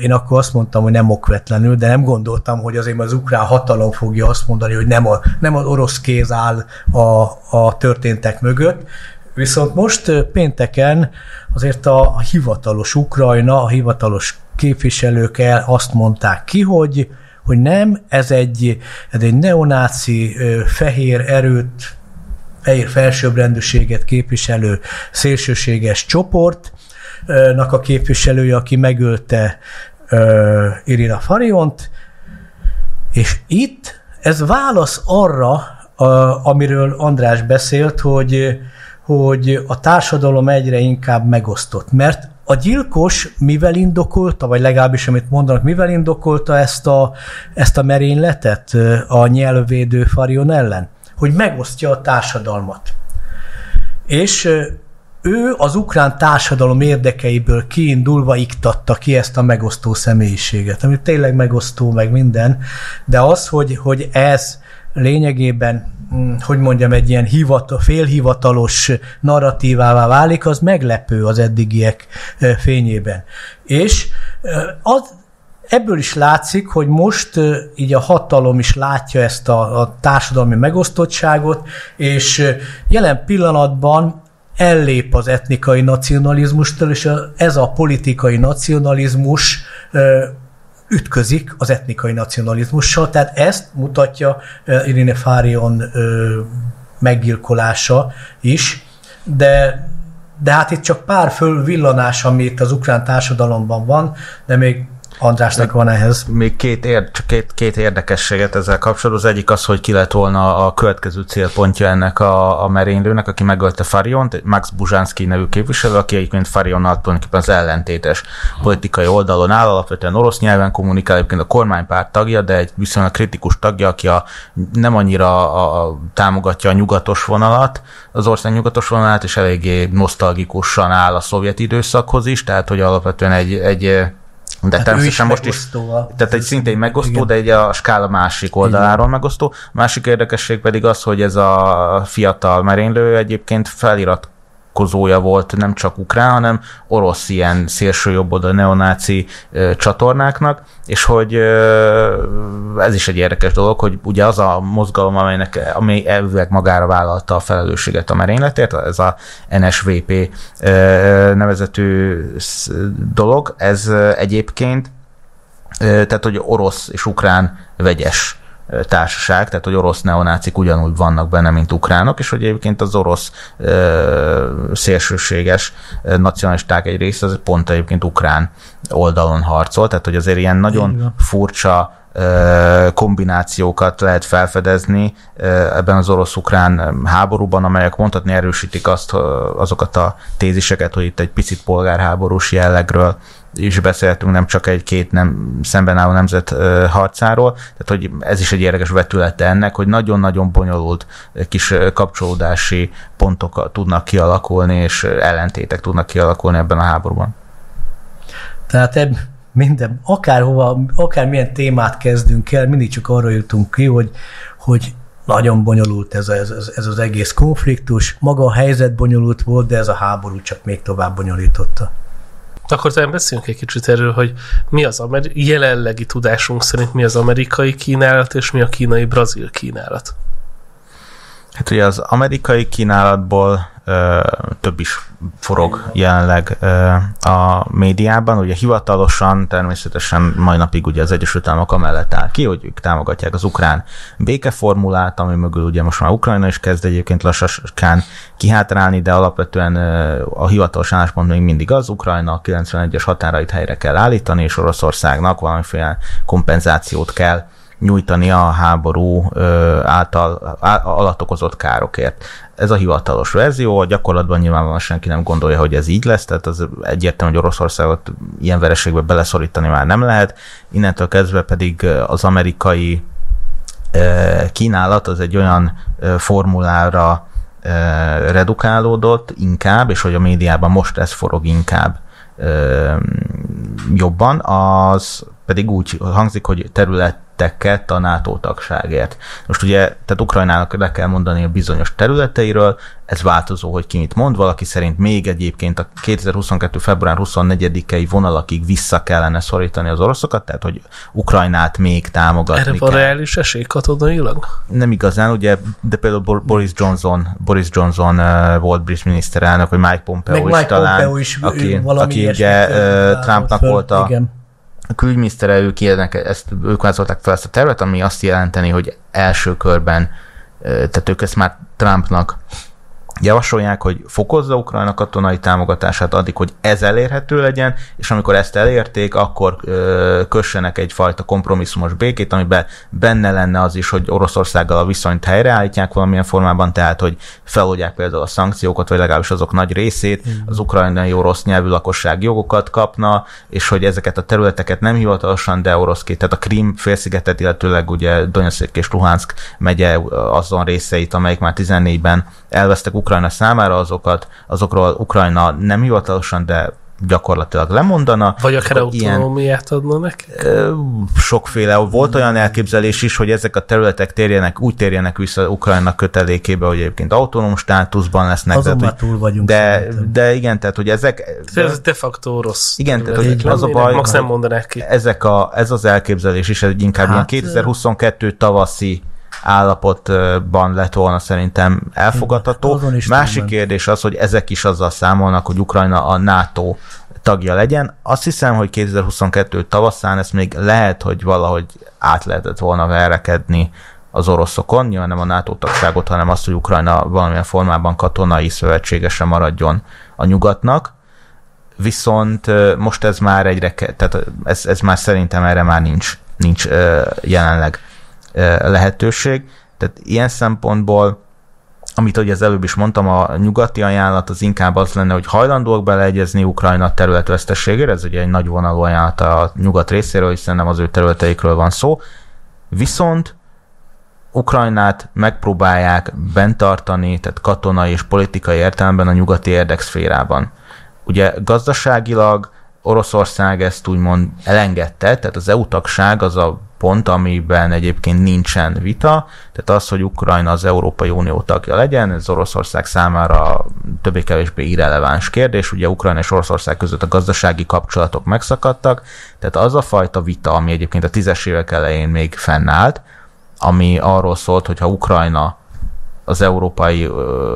én akkor azt mondtam, hogy nem okvetlenül, de nem gondoltam, hogy azért az ukrán hatalom fogja azt mondani, hogy nem, a, nem az orosz kéz áll a, a történtek mögött. Viszont most pénteken azért a hivatalos Ukrajna, a hivatalos képviselők el azt mondták ki, hogy hogy nem, ez egy, ez egy neonáci, fehér erőt, fehér felsőbbrendűséget képviselő szélsőséges csoportnak a képviselője, aki megölte Irina Fariont, és itt ez válasz arra, amiről András beszélt, hogy, hogy a társadalom egyre inkább megosztott, mert a gyilkos mivel indokolta, vagy legalábbis amit mondanak, mivel indokolta ezt a, ezt a merényletet a nyelvvédő Farion ellen? Hogy megosztja a társadalmat. És ő az ukrán társadalom érdekeiből kiindulva iktatta ki ezt a megosztó személyiséget, ami tényleg megosztó, meg minden, de az, hogy, hogy ez lényegében, hogy mondjam, egy ilyen hivatal, félhivatalos narratívává válik, az meglepő az eddigiek fényében. És az, ebből is látszik, hogy most így a hatalom is látja ezt a, a társadalmi megosztottságot, és jelen pillanatban ellép az etnikai nacionalizmustól, és ez a politikai nacionalizmus ütközik az etnikai nacionalizmussal, tehát ezt mutatja Irina Farion meggyilkolása is, de, de hát itt csak pár fölvillanás, ami itt az ukrán társadalomban van, de még Andrásnak van ehhez. Még két, ér, két, két érdekességet ezzel kapcsolatban. Az egyik az, hogy ki lett volna a következő célpontja ennek a, a merénylőnek, aki megölte Fariont, Max Buzhansky nevű képviselő, aki egyébként Farionnal tulajdonképpen az ellentétes politikai oldalon áll, alapvetően orosz nyelven kommunikál, egyébként a kormánypárt tagja, de egy viszonylag kritikus tagja, aki a, nem annyira a, a, támogatja a nyugatos vonalat, az ország nyugatos vonalát, és eléggé nosztalgikusan áll a szovjet időszakhoz is, tehát hogy alapvetően egy, egy de hát természetesen most is, a, tehát egy szintén megosztó, igen. De egy a skála másik oldaláról igen. Megosztó. A másik érdekesség pedig az, hogy ez a fiatal merénylő egyébként feliratkozója volt nem csak ukrán, hanem orosz ilyen szélsőjobboldali neonáci ö, csatornáknak, és hogy ö, ez is egy érdekes dolog, hogy ugye az a mozgalom, amelynek, amely elvileg magára vállalta a felelősséget a merényletért, ez a en es vé pé ö, nevezetű dolog, ez egyébként, ö, tehát hogy orosz és ukrán vegyes társaság, tehát hogy orosz neonácik ugyanúgy vannak benne, mint ukránok, és hogy egyébként az orosz ö, szélsőséges nacionalisták egy része, az pont egyébként ukrán oldalon harcol, tehát hogy azért ilyen nagyon furcsa kombinációkat lehet felfedezni ebben az orosz-ukrán háborúban, amelyek mondhatni erősítik azt, azokat a téziseket, hogy itt egy picit polgárháborús jellegről is beszéltünk, nem csak egy-két nem szemben álló nemzet harcáról. Tehát, hogy ez is egy érdekes vetülete ennek, hogy nagyon-nagyon bonyolult kis kapcsolódási pontok tudnak kialakulni, és ellentétek tudnak kialakulni ebben a háborúban. Tehát eb- minden, akárhova, akármilyen témát kezdünk el, mindig csak arra jutunk ki, hogy, hogy nagyon bonyolult ez, ez, ez az egész konfliktus. Maga a helyzet bonyolult volt, de ez a háború csak még tovább bonyolította. Akkor talán beszéljünk egy kicsit erről, hogy mi az ameri- jelenlegi tudásunk szerint mi az amerikai kínálat, és mi a kínai-brazil kínálat. Hát ugye az amerikai kínálatból ö, több is forog jelenleg ö, a médiában. Ugye hivatalosan természetesen mai napig ugye az Egyesült Államok amellett áll ki, hogy ők támogatják az ukrán békeformulát, ami mögül ugye most már Ukrajna is kezd egyébként lassan kihátrálni, de alapvetően ö, a hivatalos álláspont még mindig az, Ukrajna a kilencvenegyes határait helyre kell állítani, és Oroszországnak valamiféle kompenzációt kell nyújtani a háború által á, alatt okozott károkért. Ez a hivatalos verzió, gyakorlatban nyilvánvalóan senki nem gondolja, hogy ez így lesz, tehát az egyértelmű, hogy Oroszországot ilyen vereségbe beleszorítani már nem lehet. Innentől kezdve pedig az amerikai kínálat az egy olyan formulára redukálódott inkább, és hogy a médiában most ez forog inkább jobban, az pedig úgy hangzik, hogy terület teket a NATO tagságért. Most ugye, tehát Ukrajnának le kell mondani a bizonyos területeiről, ez változó, hogy ki mit mond, valaki szerint még egyébként a kétezer-huszonkettő. február huszonnegyedikei vonalakig vissza kellene szorítani az oroszokat, tehát hogy Ukrajnát még támogatni kell. Erre van reális esély katonailag? Nem igazán, ugye, de például Boris Johnson, Boris Johnson volt brit miniszterelnök, vagy Mike Pompeo Meg is Mike talán, Pompeo is aki, aki ugye Trumpnak föl, volt a igen. A külügyminisztere, ők ilyenek, ezt, ők vázolták fel ezt a tervet, ami azt jelenteni, hogy első körben, tehát ők ezt már Trumpnak javasolják, hogy fokozza Ukrajna katonai támogatását addig, hogy ez elérhető legyen, és amikor ezt elérték, akkor kössenek egyfajta kompromisszumos békét, amiben benne lenne az is, hogy Oroszországgal a viszonyt helyreállítják valamilyen formában, tehát, hogy feloldják például a szankciókat, vagy legalábbis azok nagy részét, az ukrajnai orosz nyelvű lakosság jogokat kapna, és hogy ezeket a területeket nem hivatalosan, de oroszként, tehát a Krím félszigetet, illetőleg ugye Donetsk és Luhansk megye azon részeit, amelyik már tizennégyben elvesztek Ukrajna számára, azokat, azokról Ukrajna nem hivatalosan, de gyakorlatilag lemondana. Vagy akár autonómiát adna nekik? Sokféle. Volt olyan elképzelés is, hogy ezek a területek térjenek, úgy térjenek vissza Ukrajna kötelékébe, hogy egyébként autonóm státuszban lesznek. Azon már túl vagyunk. De, de igen, tehát, hogy ezek... Ez de facto rossz. Igen, tehát, hogy az a baj, max nem mondanák ki. Ezek a, ez az elképzelés is, ez inkább hát, kétezer-huszonkettő tavaszi állapotban lett volna szerintem elfogadható. Másik kérdés az, hogy ezek is azzal számolnak, hogy Ukrajna a NATO tagja legyen. Azt hiszem, hogy kétezer-huszonkettő tavaszán ezt még lehet, hogy valahogy át lehetett volna verekedni az oroszokon, nyilván nem a NATO tagságot, hanem azt, hogy Ukrajna valamilyen formában katonai szövetségese maradjon a nyugatnak. Viszont most ez már egyre, tehát ez, ez már szerintem erre már nincs, nincs jelenleg lehetőség. Tehát ilyen szempontból, amit ugye az előbb is mondtam, a nyugati ajánlat az inkább az lenne, hogy hajlandóak beleegyezni Ukrajna területvesztességére, ez ugye egy nagy vonalú ajánlat a nyugat részéről, hiszen nem az ő területeikről van szó, viszont Ukrajnát megpróbálják bent tartani, tehát katonai és politikai értelemben a nyugati érdekszférában. Ugye gazdaságilag Oroszország ezt úgymond elengedte, tehát az é u-tagság az a pont, amiben egyébként nincsen vita, tehát az, hogy Ukrajna az Európai Unió tagja legyen, ez Oroszország számára többé-kevésbé irreleváns kérdés, ugye Ukrajna és Oroszország között a gazdasági kapcsolatok megszakadtak, tehát az a fajta vita, ami egyébként a tízes évek elején még fennállt, ami arról szólt, hogy ha Ukrajna az Európai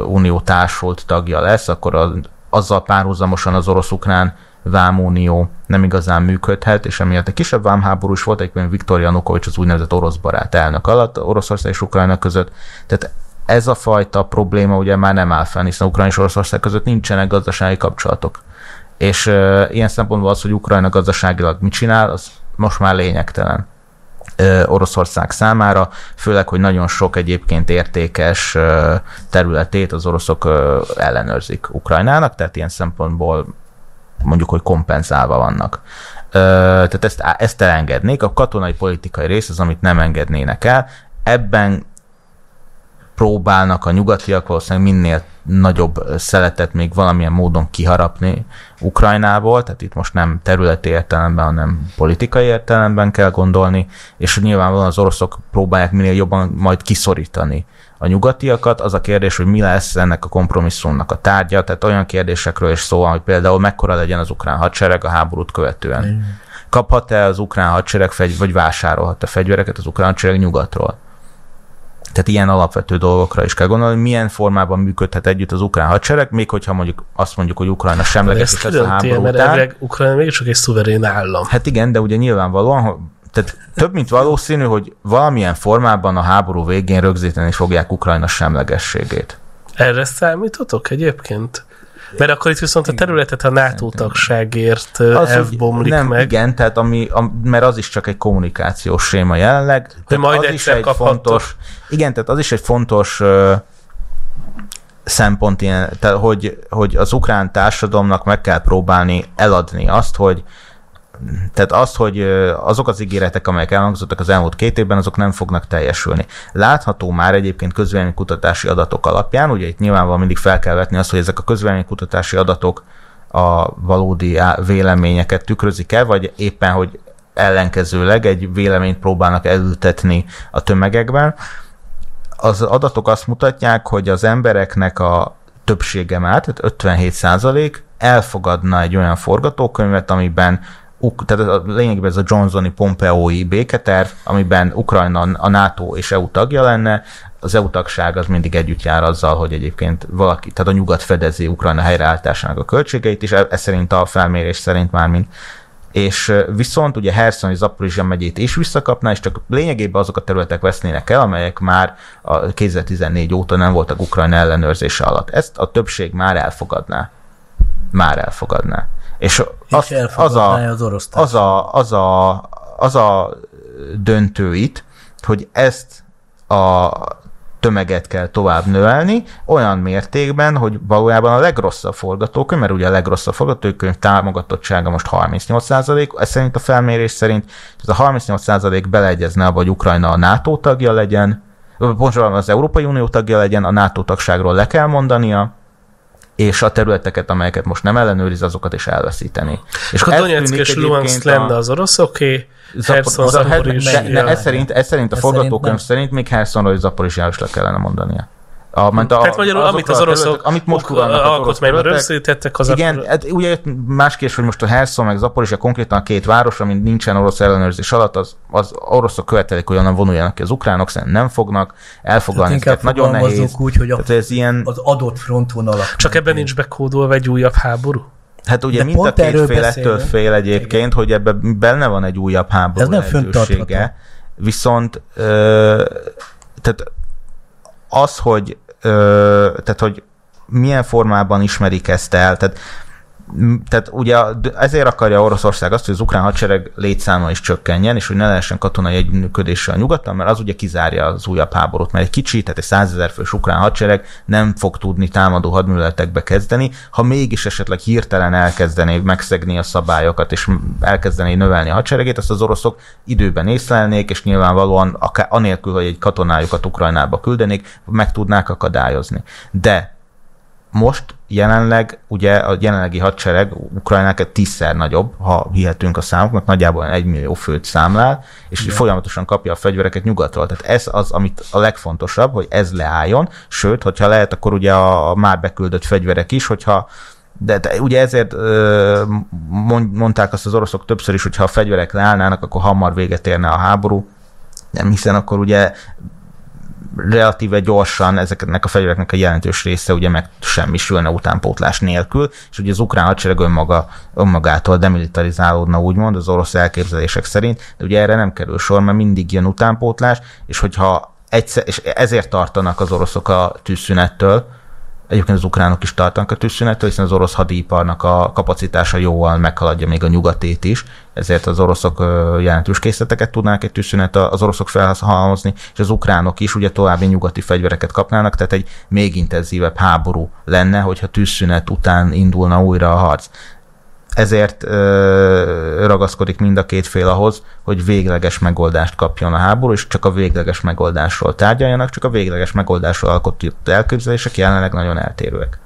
Unió társult tagja lesz, akkor azzal párhuzamosan az orosz-ukrán vámunió nem igazán működhet, és emiatt egy kisebb vámháború is volt, egyébként Viktor Janukovics az úgynevezett orosz barát elnök alatt Oroszország és Ukrajna között. Tehát ez a fajta probléma ugye már nem áll fenn, hiszen Ukrajna és Oroszország között nincsenek gazdasági kapcsolatok. És e, ilyen szempontból az, hogy Ukrajna gazdaságilag mit csinál, az most már lényegtelen. Oroszország számára, főleg, hogy nagyon sok egyébként értékes területét az oroszok ellenőrzik Ukrajnának, tehát ilyen szempontból mondjuk, hogy kompenzálva vannak. Tehát ezt, ezt elengednék, a katonai politikai rész az, amit nem engednének el, ebben próbálnak a nyugatiak valószínűleg minél nagyobb szeletet még valamilyen módon kiharapni Ukrajnából, tehát itt most nem területi értelemben, hanem politikai értelemben kell gondolni, és nyilvánvalóan az oroszok próbálják minél jobban majd kiszorítani a nyugatiakat. Az a kérdés, hogy mi lesz ennek a kompromisszumnak a tárgya, tehát olyan kérdésekről is szó van, hogy például mekkora legyen az ukrán hadsereg a háborút követően. Kaphat-e az ukrán hadsereg, vagy vásárolhat-e fegyvereket az ukrán hadsereg nyugatról? Tehát ilyen alapvető dolgokra is kell gondolni, hogy milyen formában működhet együtt az ukrán hadsereg, még hogyha mondjuk azt mondjuk, hogy Ukrajna semleges is lesz a háború után. Ukrajna mégiscsak egy szuverén állam. Hát igen, de ugye nyilvánvalóan, tehát több mint valószínű, hogy valamilyen formában a háború végén rögzíteni fogják Ukrajna semlegességét. Erre számítotok egyébként? Mert akkor itt viszont a területet a NATO-tagságért elbomlik nem, meg. Igen, tehát ami, a, mert az is csak egy kommunikációs séma jelenleg. De majd az is egy fontos, igen, tehát az is egy fontos uh, szempont, ilyen, tehát hogy, hogy az ukrán társadalomnak meg kell próbálni eladni azt, hogy Tehát azt, hogy azok az ígéretek, amelyek elhangzottak az elmúlt két évben, azok nem fognak teljesülni. Látható már egyébként közvéleménykutatási adatok alapján, ugye itt nyilvánvalóan mindig fel kell vetni azt, hogy ezek a közvéleménykutatási adatok a valódi véleményeket tükrözik-e, vagy éppen, hogy ellenkezőleg egy véleményt próbálnak elültetni a tömegekben. Az adatok azt mutatják, hogy az embereknek a többsége már, tehát ötvenhét százalék elfogadna egy olyan forgatókönyvet, amiben tehát a lényegében ez a Johnsoni-Pompeói béketerv, amiben Ukrajna a NATO és é u tagja lenne, az é u tagság az mindig együtt jár azzal, hogy egyébként valaki, tehát a nyugat fedezi Ukrajna helyreállításának a költségeit, és ez szerint a felmérés szerint már mind. És viszont ugye Herson és Zaporizsia megyét is visszakapná, és csak lényegében azok a területek vesznének el, amelyek már a kétezer-tizennégy óta nem voltak Ukrajna ellenőrzése alatt. Ezt a többség már elfogadná. Már elfogadná. És, és az, az, az, az, a, az, a, az a döntő itt, hogy ezt a tömeget kell tovább növelni, olyan mértékben, hogy valójában a legrosszabb forgatókönyv, mert ugye a legrosszabb forgatókönyv támogatottsága most harmincnyolc százalék, ez szerint a felmérés szerint, ez a harmincnyolc százalék beleegyezne abba, hogy Ukrajna a NATO tagja legyen, pontosabban az Európai Unió tagja legyen, a NATO tagságról le kell mondania, és a területeket, amelyeket most nem ellenőriz, azokat is elveszíteni. És a Donetsk és Luhansk lenne az oroszoké, Herson, Zaporizsia. Ez szerint a forgatókönyv szerint még Hersonról és Zaporizsiáról is le kellene mondania. A, a, tehát magyarul, amit az oroszok amit most alkotmányban rögzítettek, az igen, a... hát, ugye más kérdés, hogy most a Herson meg Zaporizsia konkrétan a két város, amin nincsen orosz ellenőrzés alatt, az, az oroszok követelik, hogy onnan vonuljanak ki az ukránok, szerintem nem fognak elfoglalni. Tehát inkább nagyon nehéz. Úgy, hogy a, ez ilyen... az adott frontvonalak. Csak ebben nincs bekódolva egy újabb háború? Hát ugye de mind a két fél ettől fél egyébként, igen. Hogy ebben benne van egy újabb háború lehetősége. Viszont tehát az, hogy, ö, tehát, hogy milyen formában ismerik ezt el. Tehát, tehát ugye ezért akarja Oroszország azt, hogy az ukrán hadsereg létszáma is csökkenjen, és hogy ne lehessen katonai együttműködéssel nyugattal, mert az ugye kizárja az újabb háborút, mert egy kicsi, tehát egy százezer fős ukrán hadsereg nem fog tudni támadó hadműveletekbe kezdeni, ha mégis esetleg hirtelen elkezdené megszegni a szabályokat, és elkezdené növelni a hadseregét, azt az oroszok időben észlelnék, és nyilvánvalóan akár, anélkül, hogy egy katonájukat Ukrajnába küldenék, meg tudnák akadályozni. De most jelenleg, ugye a jelenlegi hadsereg Ukrajnának tízszer nagyobb, ha hihetünk a számoknak, nagyjából egy millió főt számlál, és igen. Folyamatosan kapja a fegyvereket nyugatról. Tehát ez az, amit a legfontosabb, hogy ez leálljon, sőt, hogyha lehet, akkor ugye a már beküldött fegyverek is, hogyha de, de ugye ezért mondták azt az oroszok többször is, hogyha a fegyverek leállnának, akkor hamar véget érne a háború, nem hiszen akkor ugye relatíve gyorsan ezeknek a fegyvereknek a jelentős része ugye megsemmisülne utánpótlás nélkül, és ugye az ukrán hadsereg önmaga, önmagától demilitarizálódna úgymond az orosz elképzelések szerint, de ugye erre nem kerül sor, mert mindig jön utánpótlás, és hogyha egyszer, és ezért tartanak az oroszok a tűzszünettől, Egyébként az ukránok is tartanak a tűzszünettől, hiszen az orosz hadiparnak a kapacitása jóval meghaladja még a nyugatét is, ezért az oroszok jelentős készleteket tudnának egy tűzszünet az oroszok felhalmozni, és az ukránok is ugye további nyugati fegyvereket kapnának, tehát egy még intenzívebb háború lenne, hogyha tűzszünet után indulna újra a harc. Ezért ö, ragaszkodik mind a két fél ahhoz, hogy végleges megoldást kapjon a háború, és csak a végleges megoldásról tárgyaljanak, csak a végleges megoldásról alkotott elképzelések jelenleg nagyon eltérőek.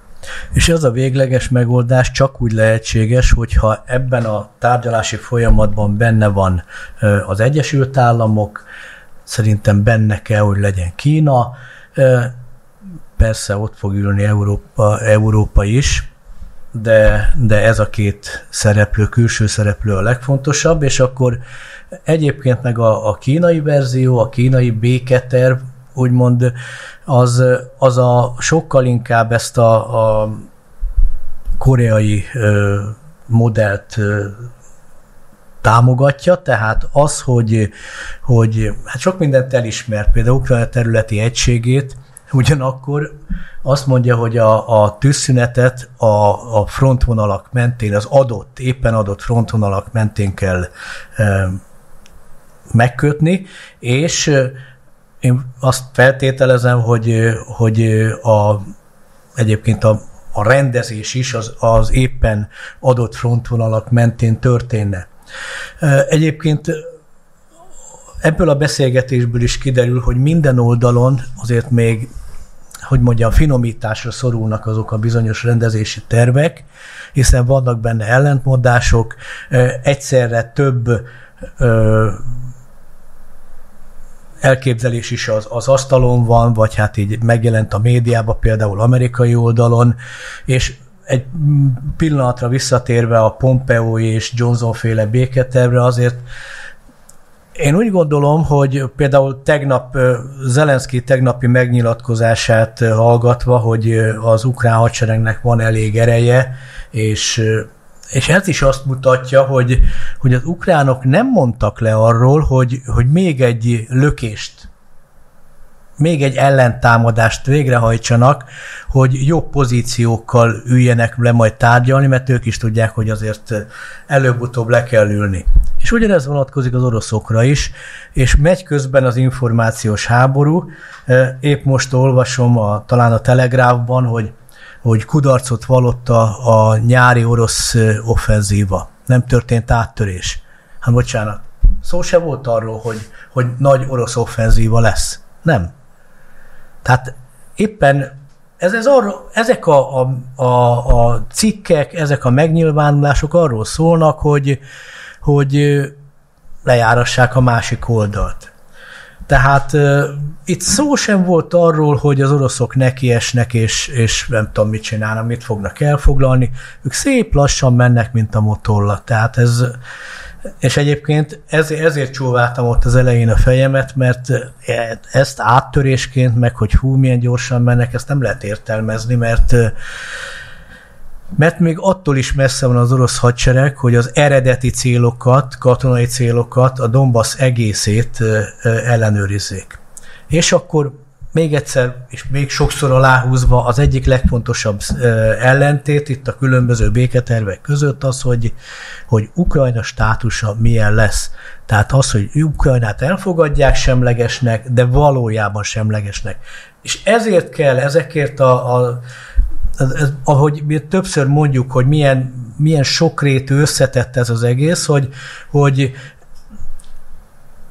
És ez a végleges megoldás csak úgy lehetséges, hogyha ebben a tárgyalási folyamatban benne van az Egyesült Államok, szerintem benne kell, hogy legyen Kína, persze ott fog ülni Európa, Európa is, De, de ez a két szereplő, külső szereplő a legfontosabb, és akkor egyébként meg a, a kínai verzió, a kínai béketerv, úgymond az, az a sokkal inkább ezt a, a koreai ö, modellt ö, támogatja, tehát az, hogy, hogy hát sok mindent elismert, például Ukrajna területi egységét, ugyanakkor azt mondja, hogy a, a tűzszünetet a, a frontvonalak mentén, az adott, éppen adott frontvonalak mentén kell e, megkötni, és én azt feltételezem, hogy, hogy a, egyébként a, a rendezés is az, az éppen adott frontvonalak mentén történne. Egyébként ebből a beszélgetésből is kiderül, hogy minden oldalon azért még, hogy mondjam, finomításra szorulnak azok a bizonyos rendezési tervek, hiszen vannak benne ellentmondások, egyszerre több ö, elképzelés is az, az asztalon van, vagy hát így megjelent a médiában, például amerikai oldalon, és egy pillanatra visszatérve a Pompeo és Johnson féle béketervre azért, én úgy gondolom, hogy például tegnap Zelenszkij tegnapi megnyilatkozását hallgatva, hogy az ukrán hadseregnek van elég ereje, és, és ez is azt mutatja, hogy, hogy az ukránok nem mondtak le arról, hogy, hogy még egy lökést, még egy ellentámadást végrehajtsanak, hogy jobb pozíciókkal üljenek le majd tárgyalni, mert ők is tudják, hogy azért előbb-utóbb le kell ülni. És ugyanez vonatkozik az oroszokra is, és megy közben az információs háború. Épp most olvasom a, talán a Telegráfban, hogy, hogy kudarcot vallott a, a nyári orosz offenzíva. Nem történt áttörés. Hát bocsánat, szó se volt arról, hogy, hogy nagy orosz offenzíva lesz. Nem. Tehát éppen ez, ez arra, ezek a, a, a, a cikkek, ezek a megnyilvánulások arról szólnak, hogy, hogy lejárassák a másik oldalt. Tehát uh, itt szó sem volt arról, hogy az oroszok nekiesnek, és, és nem tudom, mit csinálnak, mit fognak elfoglalni. Ők szép lassan mennek, mint a motolla. Tehát ez... És egyébként ezért, ezért csóváltam ott az elején a fejemet, mert ezt áttörésként, meg hogy hú, milyen gyorsan mennek, ezt nem lehet értelmezni, mert, mert még attól is messze van az orosz hadsereg, hogy az eredeti célokat, katonai célokat, a Donbass egészét ellenőrizzék. És akkor még egyszer, és még sokszor aláhúzva az egyik legfontosabb ellentét itt a különböző béketervek között az, hogy, hogy Ukrajna státusa milyen lesz. Tehát az, hogy Ukrajnát elfogadják semlegesnek, de valójában semlegesnek. És ezért kell, ezekért, a, a, ez, ahogy mi többször mondjuk, hogy milyen, milyen sokrétű összetett ez az egész, hogy, hogy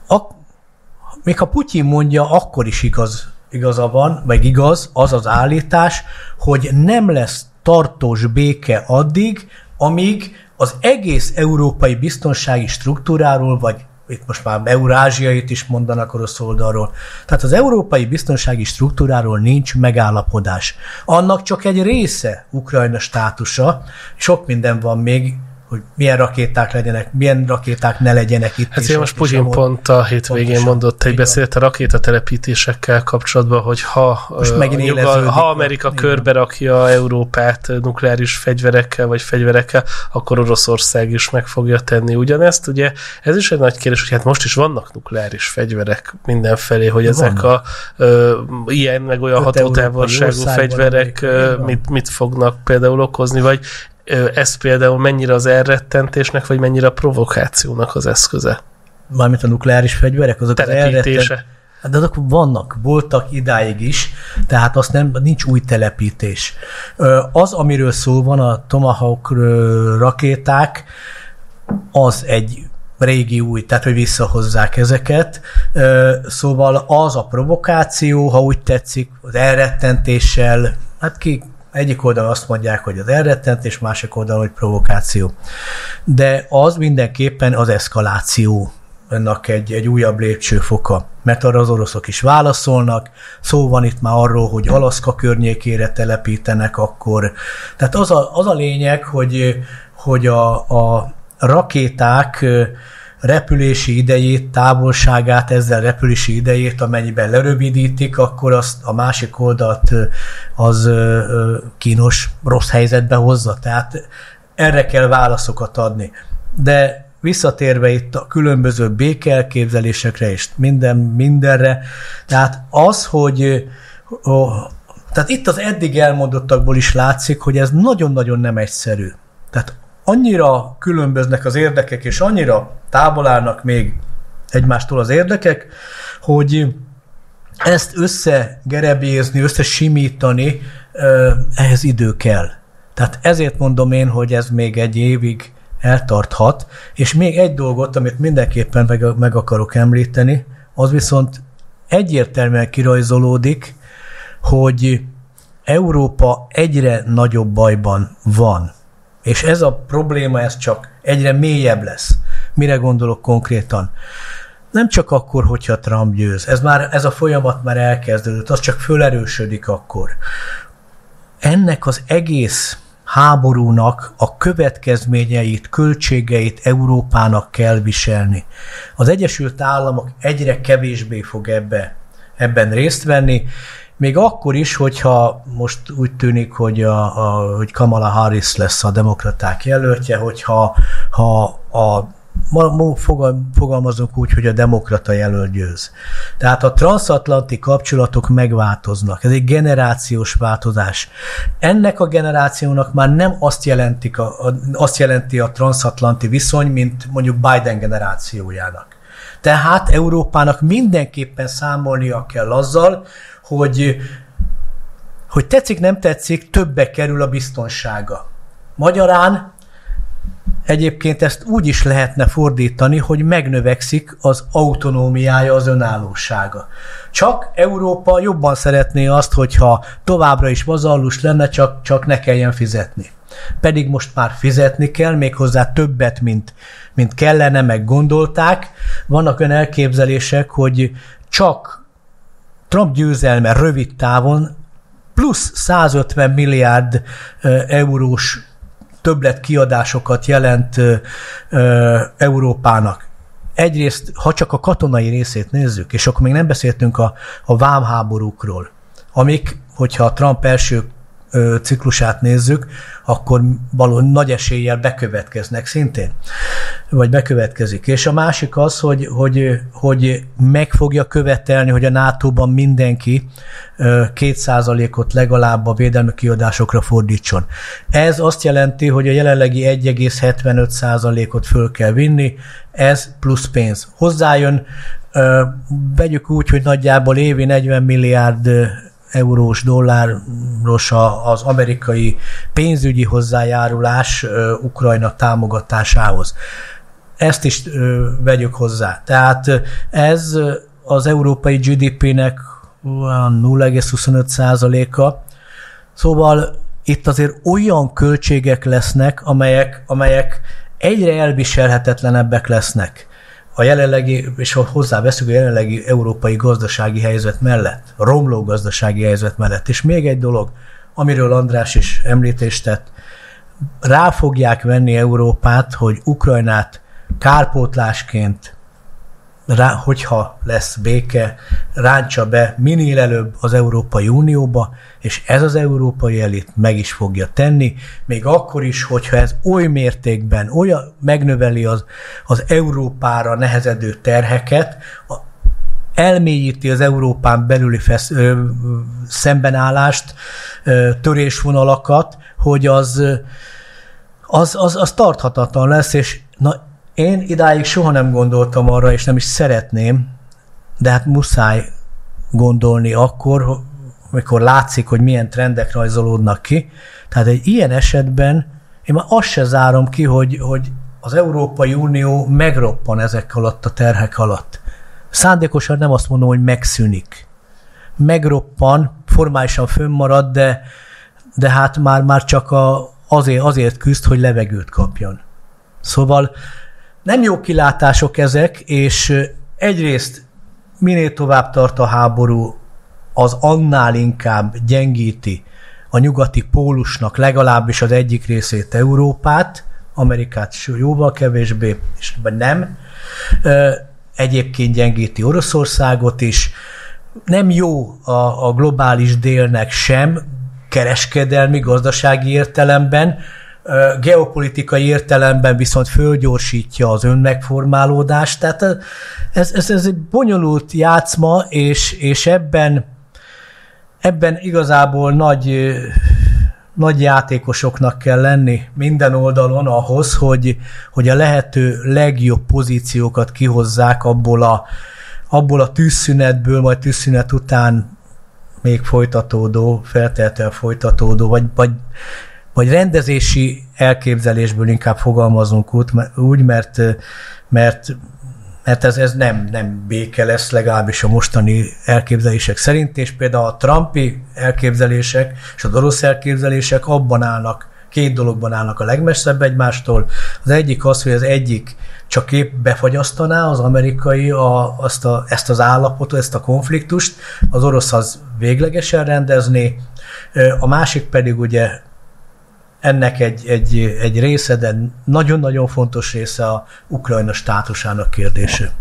a, még ha Putyin mondja, akkor is igaz, igaza van, meg igaz, az az állítás, hogy nem lesz tartós béke addig, amíg az egész európai biztonsági struktúráról, vagy itt most már eurázsiait is mondanak orosz oldalról, tehát az európai biztonsági struktúráról nincs megállapodás. Annak csak egy része Ukrajna státusa, sok minden van még, hogy milyen rakéták legyenek, milyen rakéták ne legyenek itt. Hát most Putyin pont a hétvégén pontosan mondott egy beszélt a rakétattelepítésekkel kapcsolatban, hogy ha, most megint uh, joga, ha Amerika van, körbe rakja Európát nukleáris fegyverekkel vagy fegyverekkel, akkor Oroszország is meg fogja tenni ugyanezt. Ugye ez is egy nagy kérdés, hogy hát most is vannak nukleáris fegyverek mindenfelé, hogy ezek vannak a uh, ilyen meg olyan hatótávolságú fegyverek uh, mit, mit fognak például okozni, vagy ez például mennyire az elrettentésnek, vagy mennyire a provokációnak az eszköze? Mármint a nukleáris fegyverek, azok az elrettentése. De azok vannak, voltak idáig is, tehát azt nem, nincs új telepítés. Az, amiről szó van, a Tomahawk rakéták, az egy régi új, tehát hogy visszahozzák ezeket. Szóval az a provokáció, ha úgy tetszik, az elrettentéssel, hát ki egyik oldalon azt mondják, hogy az elrettentés, másik oldalon, hogy provokáció. De az mindenképpen az eszkaláció, ennek egy, egy újabb lépcsőfoka. Mert arra az oroszok is válaszolnak, szó van itt már arról, hogy Alaszka környékére telepítenek akkor. Tehát az a, az a lényeg, hogy, hogy a, a rakéták repülési idejét, távolságát, ezzel repülési idejét, amennyiben lerövidítik, akkor azt a másik oldalt az kínos, rossz helyzetbe hozza. Tehát erre kell válaszokat adni. De visszatérve itt a különböző békeelképzelésekre és minden, mindenre, tehát az, hogy ó, tehát itt az eddig elmondottakból is látszik, hogy ez nagyon-nagyon nem egyszerű. Tehát annyira különböznek az érdekek, és annyira távol állnak még egymástól az érdekek, hogy ezt összegerebézni, összesimítani, ehhez idő kell. Tehát ezért mondom én, hogy ez még egy évig eltarthat, és még egy dolgot, amit mindenképpen meg, meg akarok említeni, az viszont egyértelműen kirajzolódik, hogy Európa egyre nagyobb bajban van. És ez a probléma, ez csak egyre mélyebb lesz. Mire gondolok konkrétan? Nem csak akkor, hogyha Trump győz. Ez, már, ez a folyamat már elkezdődött, az csak fölerősödik akkor. Ennek az egész háborúnak a következményeit, költségeit Európának kell viselni. Az Egyesült Államok egyre kevésbé fog ebbe, ebben részt venni, még akkor is, hogyha most úgy tűnik, hogy, a, a, hogy Kamala Harris lesz a demokraták jelöltje, hogyha ha a, fogalmazunk úgy, hogy a demokrata jelölt győz. Tehát a transatlanti kapcsolatok megváltoznak. Ez egy generációs változás. Ennek a generációnak már nem azt, jelentik a, a, azt jelenti a transatlanti viszony, mint mondjuk Biden generációjának. Tehát Európának mindenképpen számolnia kell azzal, hogy, hogy tetszik, nem tetszik, többe kerül a biztonsága. Magyarán egyébként ezt úgy is lehetne fordítani, hogy megnövekszik az autonómiája, az önállósága. Csak Európa jobban szeretné azt, hogyha továbbra is vazallus lenne, csak, csak ne kelljen fizetni. Pedig most már fizetni kell, méghozzá többet, mint, mint kellene, meg gondolták. Vannak olyan elképzelések, hogy csak Trump győzelme rövid távon plusz százötven milliárd eurós többletkiadásokat jelent Európának. Egyrészt, ha csak a katonai részét nézzük, és akkor még nem beszéltünk a, a vámháborúkról, amik, hogyha a Trump első ciklusát nézzük, akkor valóban nagy eséllyel bekövetkeznek szintén, vagy bekövetkezik. És a másik az, hogy, hogy, hogy meg fogja követelni, hogy a nátóban mindenki két százalékot legalább a védelmi kiadásokra fordítson. Ez azt jelenti, hogy a jelenlegi egy egész hetvenöt százalékot föl kell vinni, ez plusz pénz. Hozzájön, vegyük úgy, hogy nagyjából évi negyven milliárd eurós, dolláros az amerikai pénzügyi hozzájárulás Ukrajna támogatásához. Ezt is vegyük hozzá. Tehát ez az európai gé dé pének nulla egész huszonöt százaléka. Szóval itt azért olyan költségek lesznek, amelyek, amelyek egyre elviselhetetlenebbek lesznek a jelenlegi, és hozzáveszünk a jelenlegi európai gazdasági helyzet mellett, romló gazdasági helyzet mellett. És még egy dolog, amiről András is említést tett, rá fogják venni Európát, hogy Ukrajnát kárpótlásként, rá, hogyha lesz béke, ráncsa be minél előbb az Európai Unióba, és ez az európai elit meg is fogja tenni, még akkor is, hogyha ez oly mértékben olyan megnöveli az, az Európára nehezedő terheket, a, elmélyíti az Európán belüli fesz, ö, szembenállást, ö, törésvonalakat, hogy az, az, az, az tarthatatlan lesz, és na, én idáig soha nem gondoltam arra, és nem is szeretném, de hát muszáj gondolni akkor, amikor látszik, hogy milyen trendek rajzolódnak ki. Tehát egy ilyen esetben én már azt se zárom ki, hogy, hogy az Európai Unió megroppan ezek alatt a terhek alatt. Szándékosan nem azt mondom, hogy megszűnik. Megroppan, formálisan fönnmarad, de, de hát már, már csak a, azért, azért küzd, hogy levegőt kapjon. Szóval nem jó kilátások ezek, és egyrészt minél tovább tart a háború, az annál inkább gyengíti a nyugati pólusnak legalábbis az egyik részét, Európát, Amerikát jóval kevésbé, és nem. Egyébként gyengíti Oroszországot is. Nem jó a, a globális délnek sem kereskedelmi, gazdasági értelemben, geopolitikai értelemben viszont fölgyorsítja az önmegformálódást. Tehát ez, ez, ez egy bonyolult játszma, és, és ebben, ebben igazából nagy, nagy játékosoknak kell lenni minden oldalon ahhoz, hogy, hogy a lehető legjobb pozíciókat kihozzák abból a, abból a tűzszünetből, majd tűzszünet után még folytatódó, feltétlenül folytatódó, vagy, vagy vagy rendezési elképzelésből inkább fogalmazunk úgy, mert, mert, mert ez, ez nem, nem béke lesz, legalábbis a mostani elképzelések szerint, és például a trumpi elképzelések és az orosz elképzelések abban állnak, két dologban állnak a legmesszebb egymástól. Az egyik az, hogy az egyik csak épp befagyasztaná az amerikai a, azt a, ezt az állapotot, ezt a konfliktust, az orosz az véglegesen rendezné, a másik pedig ugye ennek egy, egy, egy része, de nagyon-nagyon fontos része a Ukrajna státusának kérdése.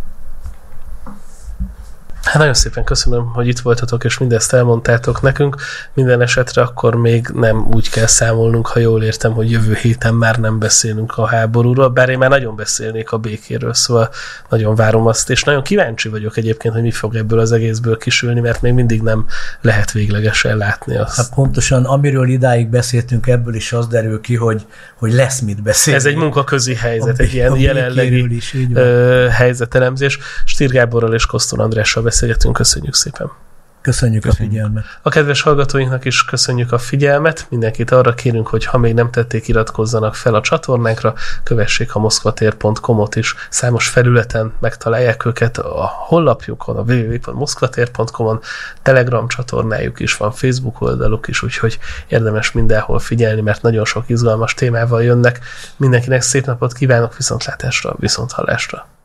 Hát nagyon szépen köszönöm, hogy itt voltatok, és mindezt elmondtátok nekünk. Minden esetre akkor még nem úgy kell számolnunk, ha jól értem, hogy jövő héten már nem beszélünk a háborúról, bár én már nagyon beszélnék a békéről, szóval nagyon várom azt, és nagyon kíváncsi vagyok egyébként, hogy mi fog ebből az egészből kisülni, mert még mindig nem lehet véglegesen látni azt. Hát pontosan, amiről idáig beszéltünk, ebből is az derül ki, hogy, hogy lesz mit beszélni. Ez egy munkaközi helyzet, a, egy ilyen jelenlegi is, helyzetelemzés. Stier Gáborral és Kosztur Andrással beszélgetünk. Köszönjük szépen. Köszönjük, köszönjük a figyelmet. A kedves hallgatóinknak is köszönjük a figyelmet. Mindenkit arra kérünk, hogy ha még nem tették, iratkozzanak fel a csatornánkra, kövessék a moszkvatér pont komot is. Számos felületen megtalálják őket, a honlapjukon, a double-u double-u double-u pont moszkvatér pont komon, Telegram csatornájuk is van, Facebook oldaluk is, úgyhogy érdemes mindenhol figyelni, mert nagyon sok izgalmas témával jönnek. Mindenkinek szép napot kívánok, viszontlátásra, viszonthallásra.